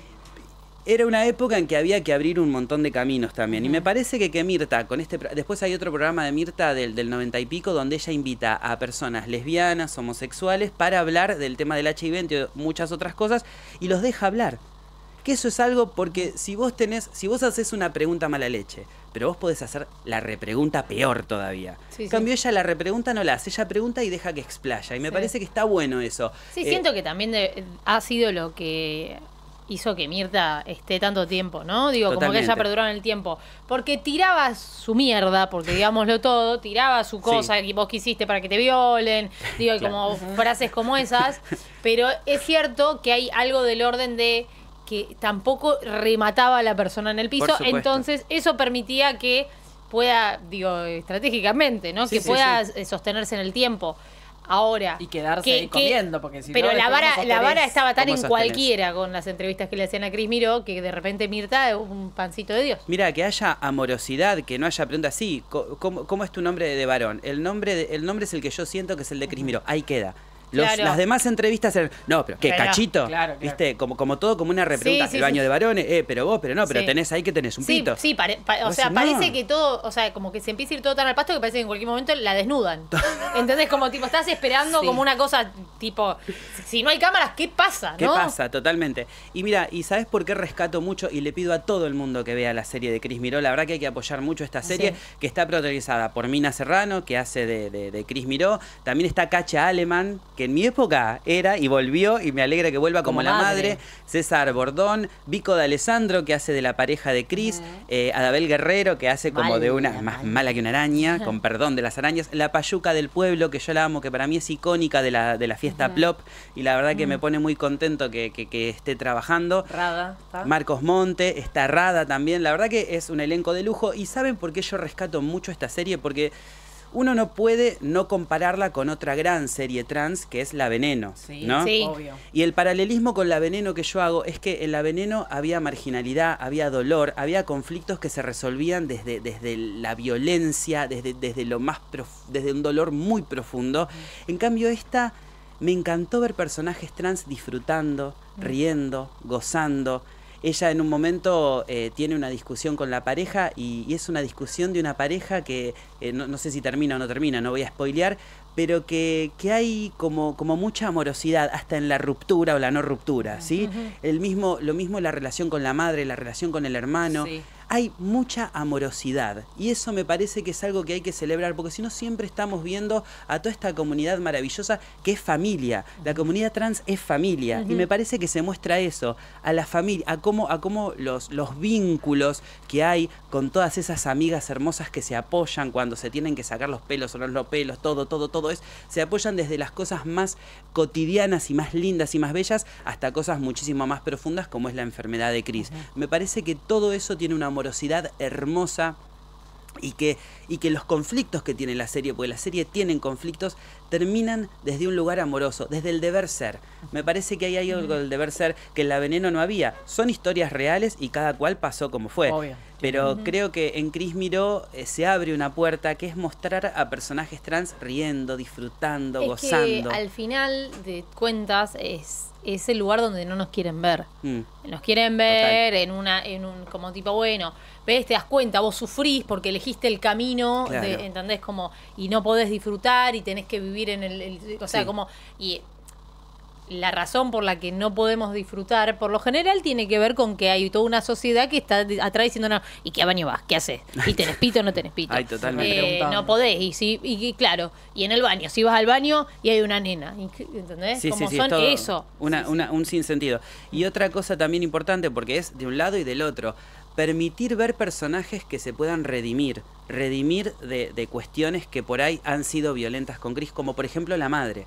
Era una época en que había que abrir un montón de caminos también. Y me parece que, que Mirtha, con este después hay otro programa de Mirtha del, del noventa y pico, donde ella invita a personas lesbianas, homosexuales, para hablar del tema del H I V y muchas otras cosas, y los deja hablar. Que eso es algo, porque si vos tenés, si vos haces una pregunta mala leche, pero vos podés hacer la repregunta peor todavía. Sí, en cambio, sí. ella la repregunta no la hace, ella pregunta y deja que explaya. Y me sí. parece que está bueno eso. Sí, eh, siento que también de, ha sido lo que... hizo que Mirtha esté tanto tiempo, ¿no? Digo, Totalmente. como que ella perduró en el tiempo. Porque tiraba su mierda, porque digámoslo todo, tiraba su cosa sí. que vos quisiste para que te violen, digo, claro. como frases como esas. Pero es cierto que hay algo del orden de que tampoco remataba a la persona en el piso. Entonces, eso permitía que pueda, digo, estratégicamente, ¿no? Sí, que sí, pueda sí. sostenerse en el tiempo. Ahora. Y quedarse que, ahí comiendo, porque si pero no, la vara, no la vara estaba tan en cualquiera con las entrevistas que le hacían a Cris Miró, que de repente Mirtha es un pancito de Dios. Mira, que haya amorosidad, que no haya preguntas así, ¿cómo, ¿cómo es tu nombre de varón? El nombre, de, el nombre es el que yo siento que es el de Cris Miró. Ahí queda. Los, claro. Las demás entrevistas eran, no, pero qué pero, cachito, claro, claro. viste, como, como todo, como una repregunta, sí, sí, el baño sí. de varones, eh, pero vos, pero no, pero sí. tenés ahí que tenés un sí, pito. Sí, pare, pa, o sea, no. parece que todo, o sea, como que se empieza a ir todo tan al pasto que parece que en cualquier momento la desnudan. Entonces, como tipo, estás esperando sí. como una cosa, tipo, si no hay cámaras, ¿qué pasa? ¿Qué ¿no? pasa? Totalmente. Y mira, ¿y sabés por qué rescato mucho y le pido a todo el mundo que vea la serie de Cris Miró? La verdad que hay que apoyar mucho esta serie, sí. que está protagonizada por Mina Serrano, que hace de, de, de Cris Miró, también está Cacha Alemán, que en mi época era y volvió, y me alegra que vuelva como, como la madre. madre. César Bordón, Vico de Alessandro, que hace de la pareja de Cris, uh-huh. eh, Adabel Guerrero, que hace como mal, de una, más mal. mala que una araña, con perdón de las arañas, la payuca del pueblo, que yo la amo, que para mí es icónica de la, de la fiesta uh-huh. Plop, y la verdad que uh-huh. me pone muy contento que, que, que esté trabajando. Rada. ¿tá? Marcos Monte, está Rada también, la verdad que es un elenco de lujo, y ¿saben por qué yo rescato mucho esta serie? Porque... uno no puede no compararla con otra gran serie trans que es La Veneno, sí, ¿no? Sí, obvio. Y el paralelismo con La Veneno que yo hago es que en La Veneno había marginalidad, había dolor, había conflictos que se resolvían desde, desde la violencia, desde, desde, lo más prof... desde un dolor muy profundo. En cambio esta, me encantó ver personajes trans disfrutando, riendo, gozando. Ella en un momento eh, tiene una discusión con la pareja y, y es una discusión de una pareja que, eh, no, no sé si termina o no termina, no voy a spoilear, pero que, que hay como, como mucha amorosidad, hasta en la ruptura o la no ruptura, ¿sí? Uh-huh. El mismo, lo mismo la relación con la madre, la relación con el hermano. Sí. Hay mucha amorosidad y eso me parece que es algo que hay que celebrar, porque si no siempre estamos viendo a toda esta comunidad maravillosa que es familia. La comunidad trans es familia uh-huh. y me parece que se muestra eso, a la familia, a cómo, a cómo los, los vínculos que hay con todas esas amigas hermosas que se apoyan cuando se tienen que sacar los pelos o no los pelos, todo, todo, todo es, se apoyan desde las cosas más cotidianas y más lindas y más bellas hasta cosas muchísimo más profundas como es la enfermedad de Cris. Uh-huh. Me parece que todo eso tiene un amor hermosa y que, y que los conflictos que tiene la serie, porque la serie tienen conflictos, terminan desde un lugar amoroso, desde el deber ser. Me parece que ahí hay algo del deber ser que en La Veneno no había. Son historias reales y cada cual pasó como fue. Obvio. Pero creo que en Cris Miró eh, se abre una puerta que es mostrar a personajes trans riendo, disfrutando, es gozando. Que al final de cuentas es, es el lugar donde no nos quieren ver. Mm. Nos quieren ver Total. en una en un como tipo, bueno, ves, te das cuenta, vos sufrís porque elegiste el camino, claro. de, ¿entendés? Como, y no podés disfrutar y tenés que vivir en el... el o sea, sí. como... y la razón por la que no podemos disfrutar, por lo general, tiene que ver con que hay toda una sociedad que está atrás diciendo, no, ¿y qué baño vas? ¿Qué haces? ¿Y tenés pito o no tenés pito? Ay, totalmente. Eh, no podés, y, si, y, y claro, y en el baño, si vas al baño y hay una nena, ¿entendés? Sí, Como sí, sí, son es eso. Una, sí, sí. Una, un sinsentido. Y otra cosa también importante, porque es de un lado y del otro, permitir ver personajes que se puedan redimir, redimir de, de cuestiones que por ahí han sido violentas con Cris, como por ejemplo la madre.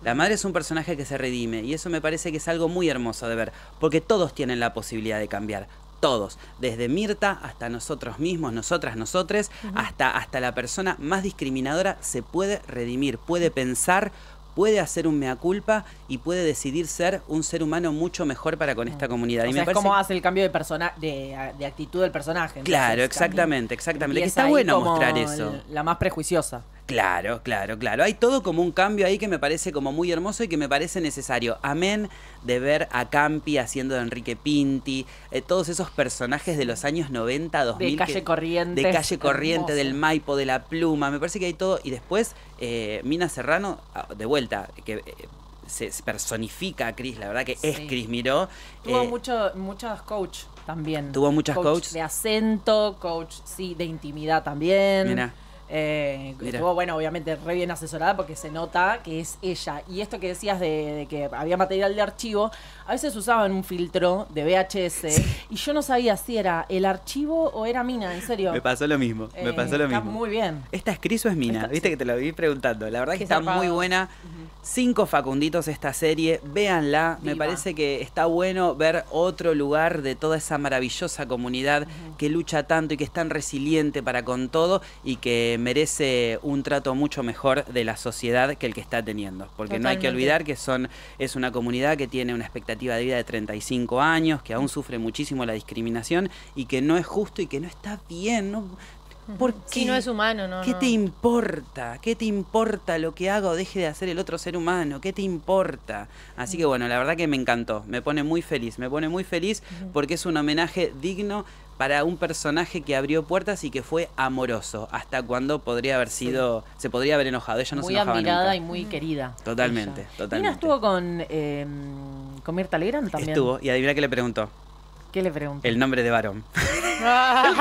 La madre es un personaje que se redime y eso me parece que es algo muy hermoso de ver, porque todos tienen la posibilidad de cambiar. Todos, desde Mirtha hasta nosotros mismos, nosotras, nosotres, uh-huh. hasta, hasta la persona más discriminadora se puede redimir, puede pensar, puede hacer un mea culpa y puede decidir ser un ser humano mucho mejor para con esta comunidad. O sea, y me es parece... como hace el cambio de, persona... de, de actitud del personaje. Claro, exactamente, exactamente. Que está bueno mostrar eso. La más prejuiciosa. Claro, claro, claro. Hay todo como un cambio ahí que me parece como muy hermoso y que me parece necesario. Amén de ver a Campi haciendo de Enrique Pinti, eh, todos esos personajes de los años noventa, dos mil. De Calle que, Corrientes. De Calle Corriente, hermoso. Del Maipo, de La Pluma. Me parece que hay todo. Y después eh, Mina Serrano, de vuelta, que... Eh, se personifica a Cris, la verdad que sí. es Cris Miró. Tuvo eh, mucho, muchas coach también. Tuvo muchas coach. coach? De acento, coach, sí, de intimidad también. Mirá. Eh, estuvo, bueno, obviamente re bien asesorada porque se nota que es ella. Y esto que decías de, de que había material de archivo, a veces usaban un filtro de V H S sí. y yo no sabía si era el archivo o era Mina, en serio. Me pasó lo mismo, eh, me pasó lo está mismo. Muy bien. ¿Esta es Cris o es Mina? Esta, Viste sí. que te lo vi preguntando. La verdad que, que está muy buena. Uh-huh. Cinco facunditos esta serie, véanla. Viva. Me parece que está bueno ver otro lugar de toda esa maravillosa comunidad uh-huh. que lucha tanto y que es tan resiliente para con todo y que merece un trato mucho mejor de la sociedad que el que está teniendo. Porque Totalmente. no hay que olvidar que son es una comunidad que tiene una expectativa de vida de treinta y cinco años, que aún sufre muchísimo la discriminación y que no es justo y que no está bien. No, ¿por qué? Si no es humano, no. ¿Qué no. te importa? ¿Qué te importa lo que haga o deje de hacer el otro ser humano? ¿Qué te importa? Así que bueno, la verdad que me encantó. Me pone muy feliz. Me pone muy feliz porque es un homenaje digno para un personaje que abrió puertas y que fue amoroso, hasta cuando podría haber sido, sí. se podría haber enojado. Ella no muy se enojaba nunca. Muy admirada y muy querida. Totalmente, ella. totalmente. Mina estuvo con, eh, con Mirtha Legrand también. Estuvo, y adivina qué le preguntó. ¿Qué le preguntó? El nombre de varón. no, no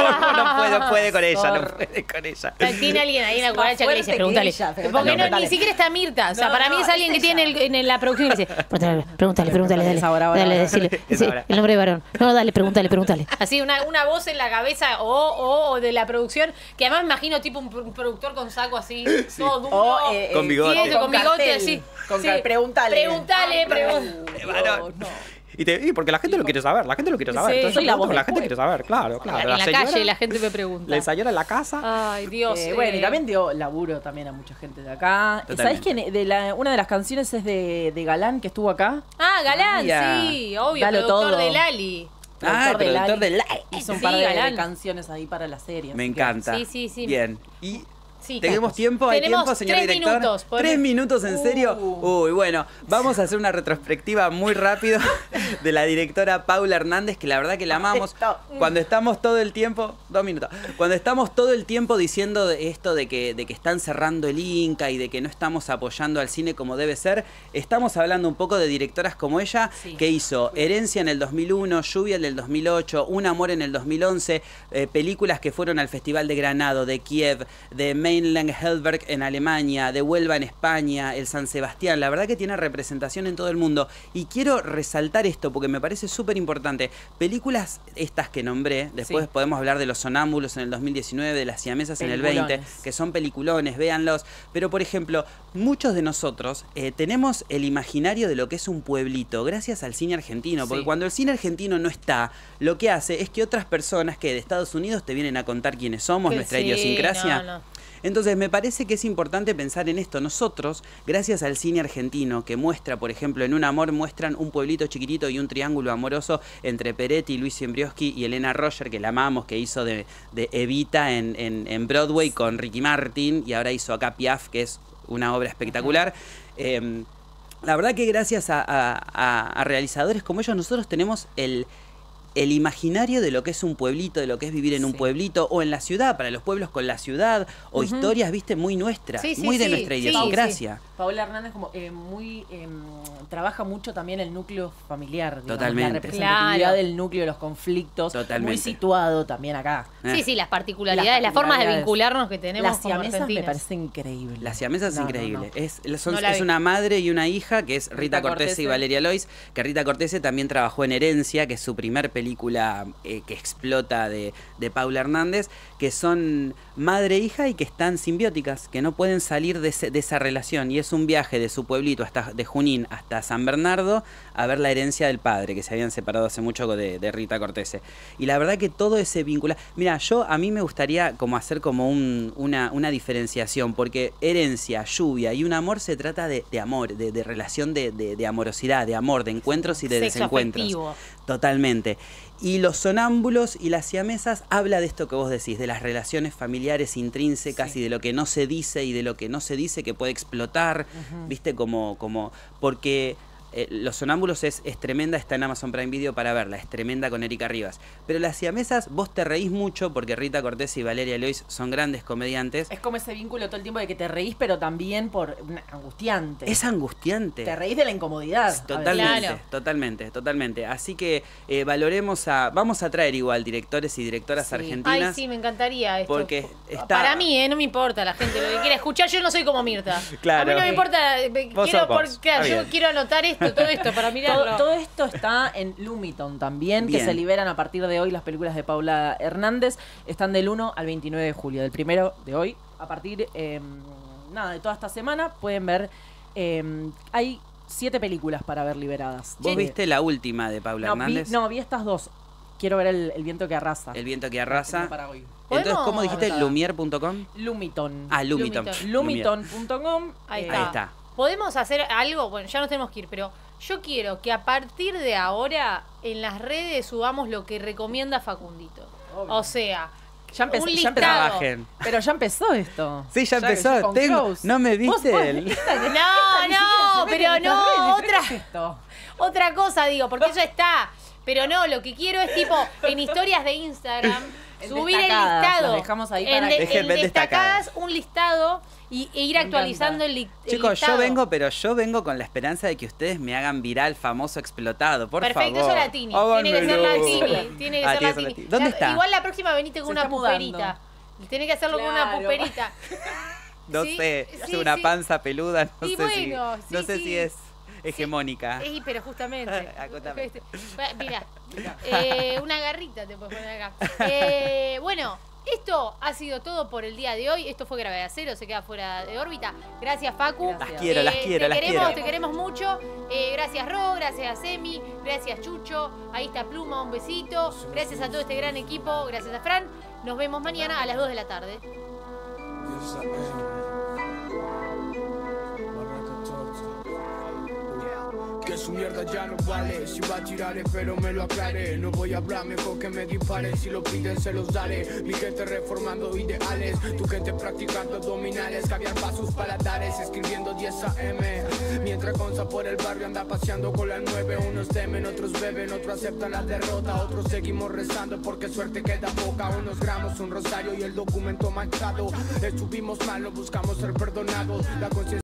puede, no puede con ella, no puede con ella. Tiene alguien ahí en la cuadra que le dice, pregúntale. Porque no, ni siquiera está Mirtha. O sea, no, para mí es alguien es que ella. tiene el, en la producción y le dice, pregúntale, pregúntale, pregúntale, dale, ahora, ahora, dale, decile. El nombre de varón. No, dale, pregúntale, pregúntale. Así, una, una voz en la cabeza o oh, oh, de la producción, que además me imagino tipo un, un productor con saco así, sí. todo duro. O, eh, con bigote. Tieso, con, con bigote, así. Con sí. Pregúntale. Pregúntale, pregúntale. Y, te, y porque la gente lo quiere saber, la gente lo quiere saber. Sí, Entonces, la, voz la gente quiere saber, claro, claro. En la, la señora, calle la gente me pregunta. La señora en la casa. Ay, Dios. Eh, eh. Bueno, y también dio laburo también a mucha gente de acá. ¿Sabés quién? De la, una de las canciones es de, de Galán, que estuvo acá. Ah, Galán, yeah. sí, obvio, Dalo productor todo. de Lali. Ah, el productor de Lali. Lali. Hizo un sí, par de, de canciones ahí para la serie. Me encanta. Que... Sí, sí, sí. Bien. Y... Sí, ¿Tenemos tiempo? ¿Hay Tenemos tiempo, señor tres director? Minutos, por... ¿Tres minutos en serio? Uh. Uy, bueno, vamos a hacer una retrospectiva muy rápido de la directora Paula Hernández, que la verdad que la amamos. Cuando estamos todo el tiempo... Dos minutos. Cuando estamos todo el tiempo diciendo esto de que, de que están cerrando el Inca y de que no estamos apoyando al cine como debe ser, estamos hablando un poco de directoras como ella, sí. que hizo Herencia en el dos mil uno, Lluvia en el dos mil ocho, Un Amor en el dos mil once, eh, películas que fueron al Festival de Granado, de Kiev, de Mainland Heidelberg en Alemania, de Huelva en España, el San Sebastián. La verdad que tiene representación en todo el mundo. Y quiero resaltar esto porque me parece súper importante. Películas estas que nombré, después sí. podemos hablar de Los Sonámbulos en el dos mil diecinueve, de Las Siamesas en el veinte, que son peliculones, véanlos. Pero, por ejemplo, muchos de nosotros eh, tenemos el imaginario de lo que es un pueblito, gracias al cine argentino. Porque sí. cuando el cine argentino no está, lo que hace es que otras personas que de Estados Unidos te vienen a contar quiénes somos, que nuestra sí, idiosincrasia... No, no. Entonces me parece que es importante pensar en esto. Nosotros, gracias al cine argentino, que muestra, por ejemplo, en Un Amor muestran un pueblito chiquitito y un triángulo amoroso entre Peretti, Luis Embrioschi y Elena Roger, que la amamos, que hizo de, de Evita en, en, en Broadway con Ricky Martin, y ahora hizo acá Piaf, que es una obra espectacular. Eh, la verdad que gracias a, a, a, a realizadores como ellos, nosotros tenemos el... el imaginario de lo que es un pueblito, de lo que es vivir en sí. un pueblito, o en la ciudad, para los pueblos con la ciudad, o uh-huh. historias, viste, muy nuestras, sí, sí, muy de sí, nuestra idiosincrasia. Sí, sí. Paula Hernández como eh, muy eh, trabaja mucho también el núcleo familiar. Digamos, totalmente. La representatividad claro. del núcleo, los conflictos, totalmente. Muy situado también acá. Eh. Sí, sí, las particularidades, las, las formas de vincularnos que tenemos las como siamesas argentinos. Me parece increíble. Las siamesas no, es increíble. No, no. Es, son, no es una madre y una hija, que es Rita, Rita Cortese, Cortese y Valeria Lois, que Rita Cortese también trabajó en Herencia, que es su primer película. película eh, que explota de, de Paula Hernández, que son madre e hija y que están simbióticas, que no pueden salir de, ese, de esa relación, y es un viaje de su pueblito hasta de Junín hasta San Bernardo a ver la herencia del padre, que se habían separado hace mucho de, de Rita Cortese, y la verdad que todo ese vínculo, mira, yo a mí me gustaría como hacer como un, una, una diferenciación, porque Herencia, Lluvia y Un Amor se trata de, de amor, de, de relación de, de, de amorosidad, de amor, de encuentros y de sexo desencuentros afectivo. Totalmente. Y Los Sonámbulos y Las Siamesas habla de esto que vos decís, de las relaciones familiares intrínsecas sí. y de lo que no se dice y de lo que no se dice que puede explotar, uh-huh. viste, como, como porque eh, Los Sonámbulos es, es tremenda, está en Amazon Prime Video para verla, es tremenda con Erika Rivas. Pero Las Siamesas vos te reís mucho porque Rita Cortese y Valeria Lois son grandes comediantes. Es como ese vínculo todo el tiempo de que te reís, pero también por angustiante. Es angustiante. Te reís de la incomodidad. Totalmente, claro. totalmente, totalmente. Así que eh, valoremos a... Vamos a traer igual directores y directoras sí. argentinas. Ay, sí, me encantaría esto. Porque está... Para mí, eh, no me importa la gente lo que quiera escuchar. Yo no soy como Mirtha. Claro. A mí no me importa. Quiero por, claro, yo quiero anotar esto, todo esto, para mirarlo. Todo, todo esto está en Lumiton también, bien. Que se liberan a partir de hoy las películas de Paula Hernández. Están del uno al veintinueve de julio, del primero de hoy. A partir eh, nada, de toda esta semana pueden ver. Eh, hay siete películas para ver liberadas. ¿Vos sí. viste la última de Paula no, Hernández? Vi, no, vi estas dos. Quiero ver el, el viento que arrasa. El viento que arrasa. Para hoy. Entonces, ¿cómo dijiste? Lumier punto com. Lumiton. Ah, Lumiton. Lumiton punto com. Ahí está. Ahí está. ¿Podemos hacer algo? Bueno, ya nos tenemos que ir, pero yo quiero que a partir de ahora en las redes subamos lo que recomienda Facundito. Obvio. O sea... Ya empezó, ya empezó, pero ya empezó esto. Sí, ya, ya empezó. Tengo, no me viste. ¿Vos, él? ¿Vos, no, no, pero no. Otra, esto. otra cosa digo, porque eso está. Pero no, lo que quiero es tipo en historias de Instagram en subir el listado. Dejamos ahí para en, de, que... en destacadas, destacadas un listado. Y e ir actualizando el, el Chicos, listado. yo vengo, pero yo vengo con la esperanza de que ustedes me hagan viral, famoso, explotado, por Perfecto, favor. Perfecto, eso la Tini. Tiene que ser la Tini. Tiene que ah, ser la Tini. ¿Dónde la, está? Igual la próxima veniste con Se una puperita. Tiene que hacerlo claro. con una puperita. No ¿Sí? sé, sí, es una sí. panza peluda, no y sé bueno, si, sí, no sé sí. si es hegemónica. Sí, pero justamente. Mirá, eh, una garrita te puedes poner acá. Eh, bueno. Esto ha sido todo por el día de hoy. Esto fue Gravedad Cero, se queda fuera de órbita. Gracias, Facu. Gracias. Las quiero, eh, las quiero, te las queremos, quiero. Te queremos mucho. Eh, gracias, Ro, gracias, Emi, gracias, Chucho. Ahí está Pluma, un besito. Gracias a todo este gran equipo, gracias a Fran. Nos vemos mañana a las dos de la tarde. Su mierda ya no vale, si va a tirar espero me lo aclare. No voy a hablar, mejor que me disparen. Si lo piden se los daré. Mi gente reformando ideales, tu gente practicando abdominales, cambiar pasos paladares, escribiendo diez a m. Mientras Gonza por el barrio anda paseando con las nueve. Unos temen, otros beben, otros aceptan la derrota. Otros seguimos rezando porque suerte queda poca. Unos gramos, un rosario y el documento manchado. Estuvimos mal, no buscamos ser perdonados. La conciencia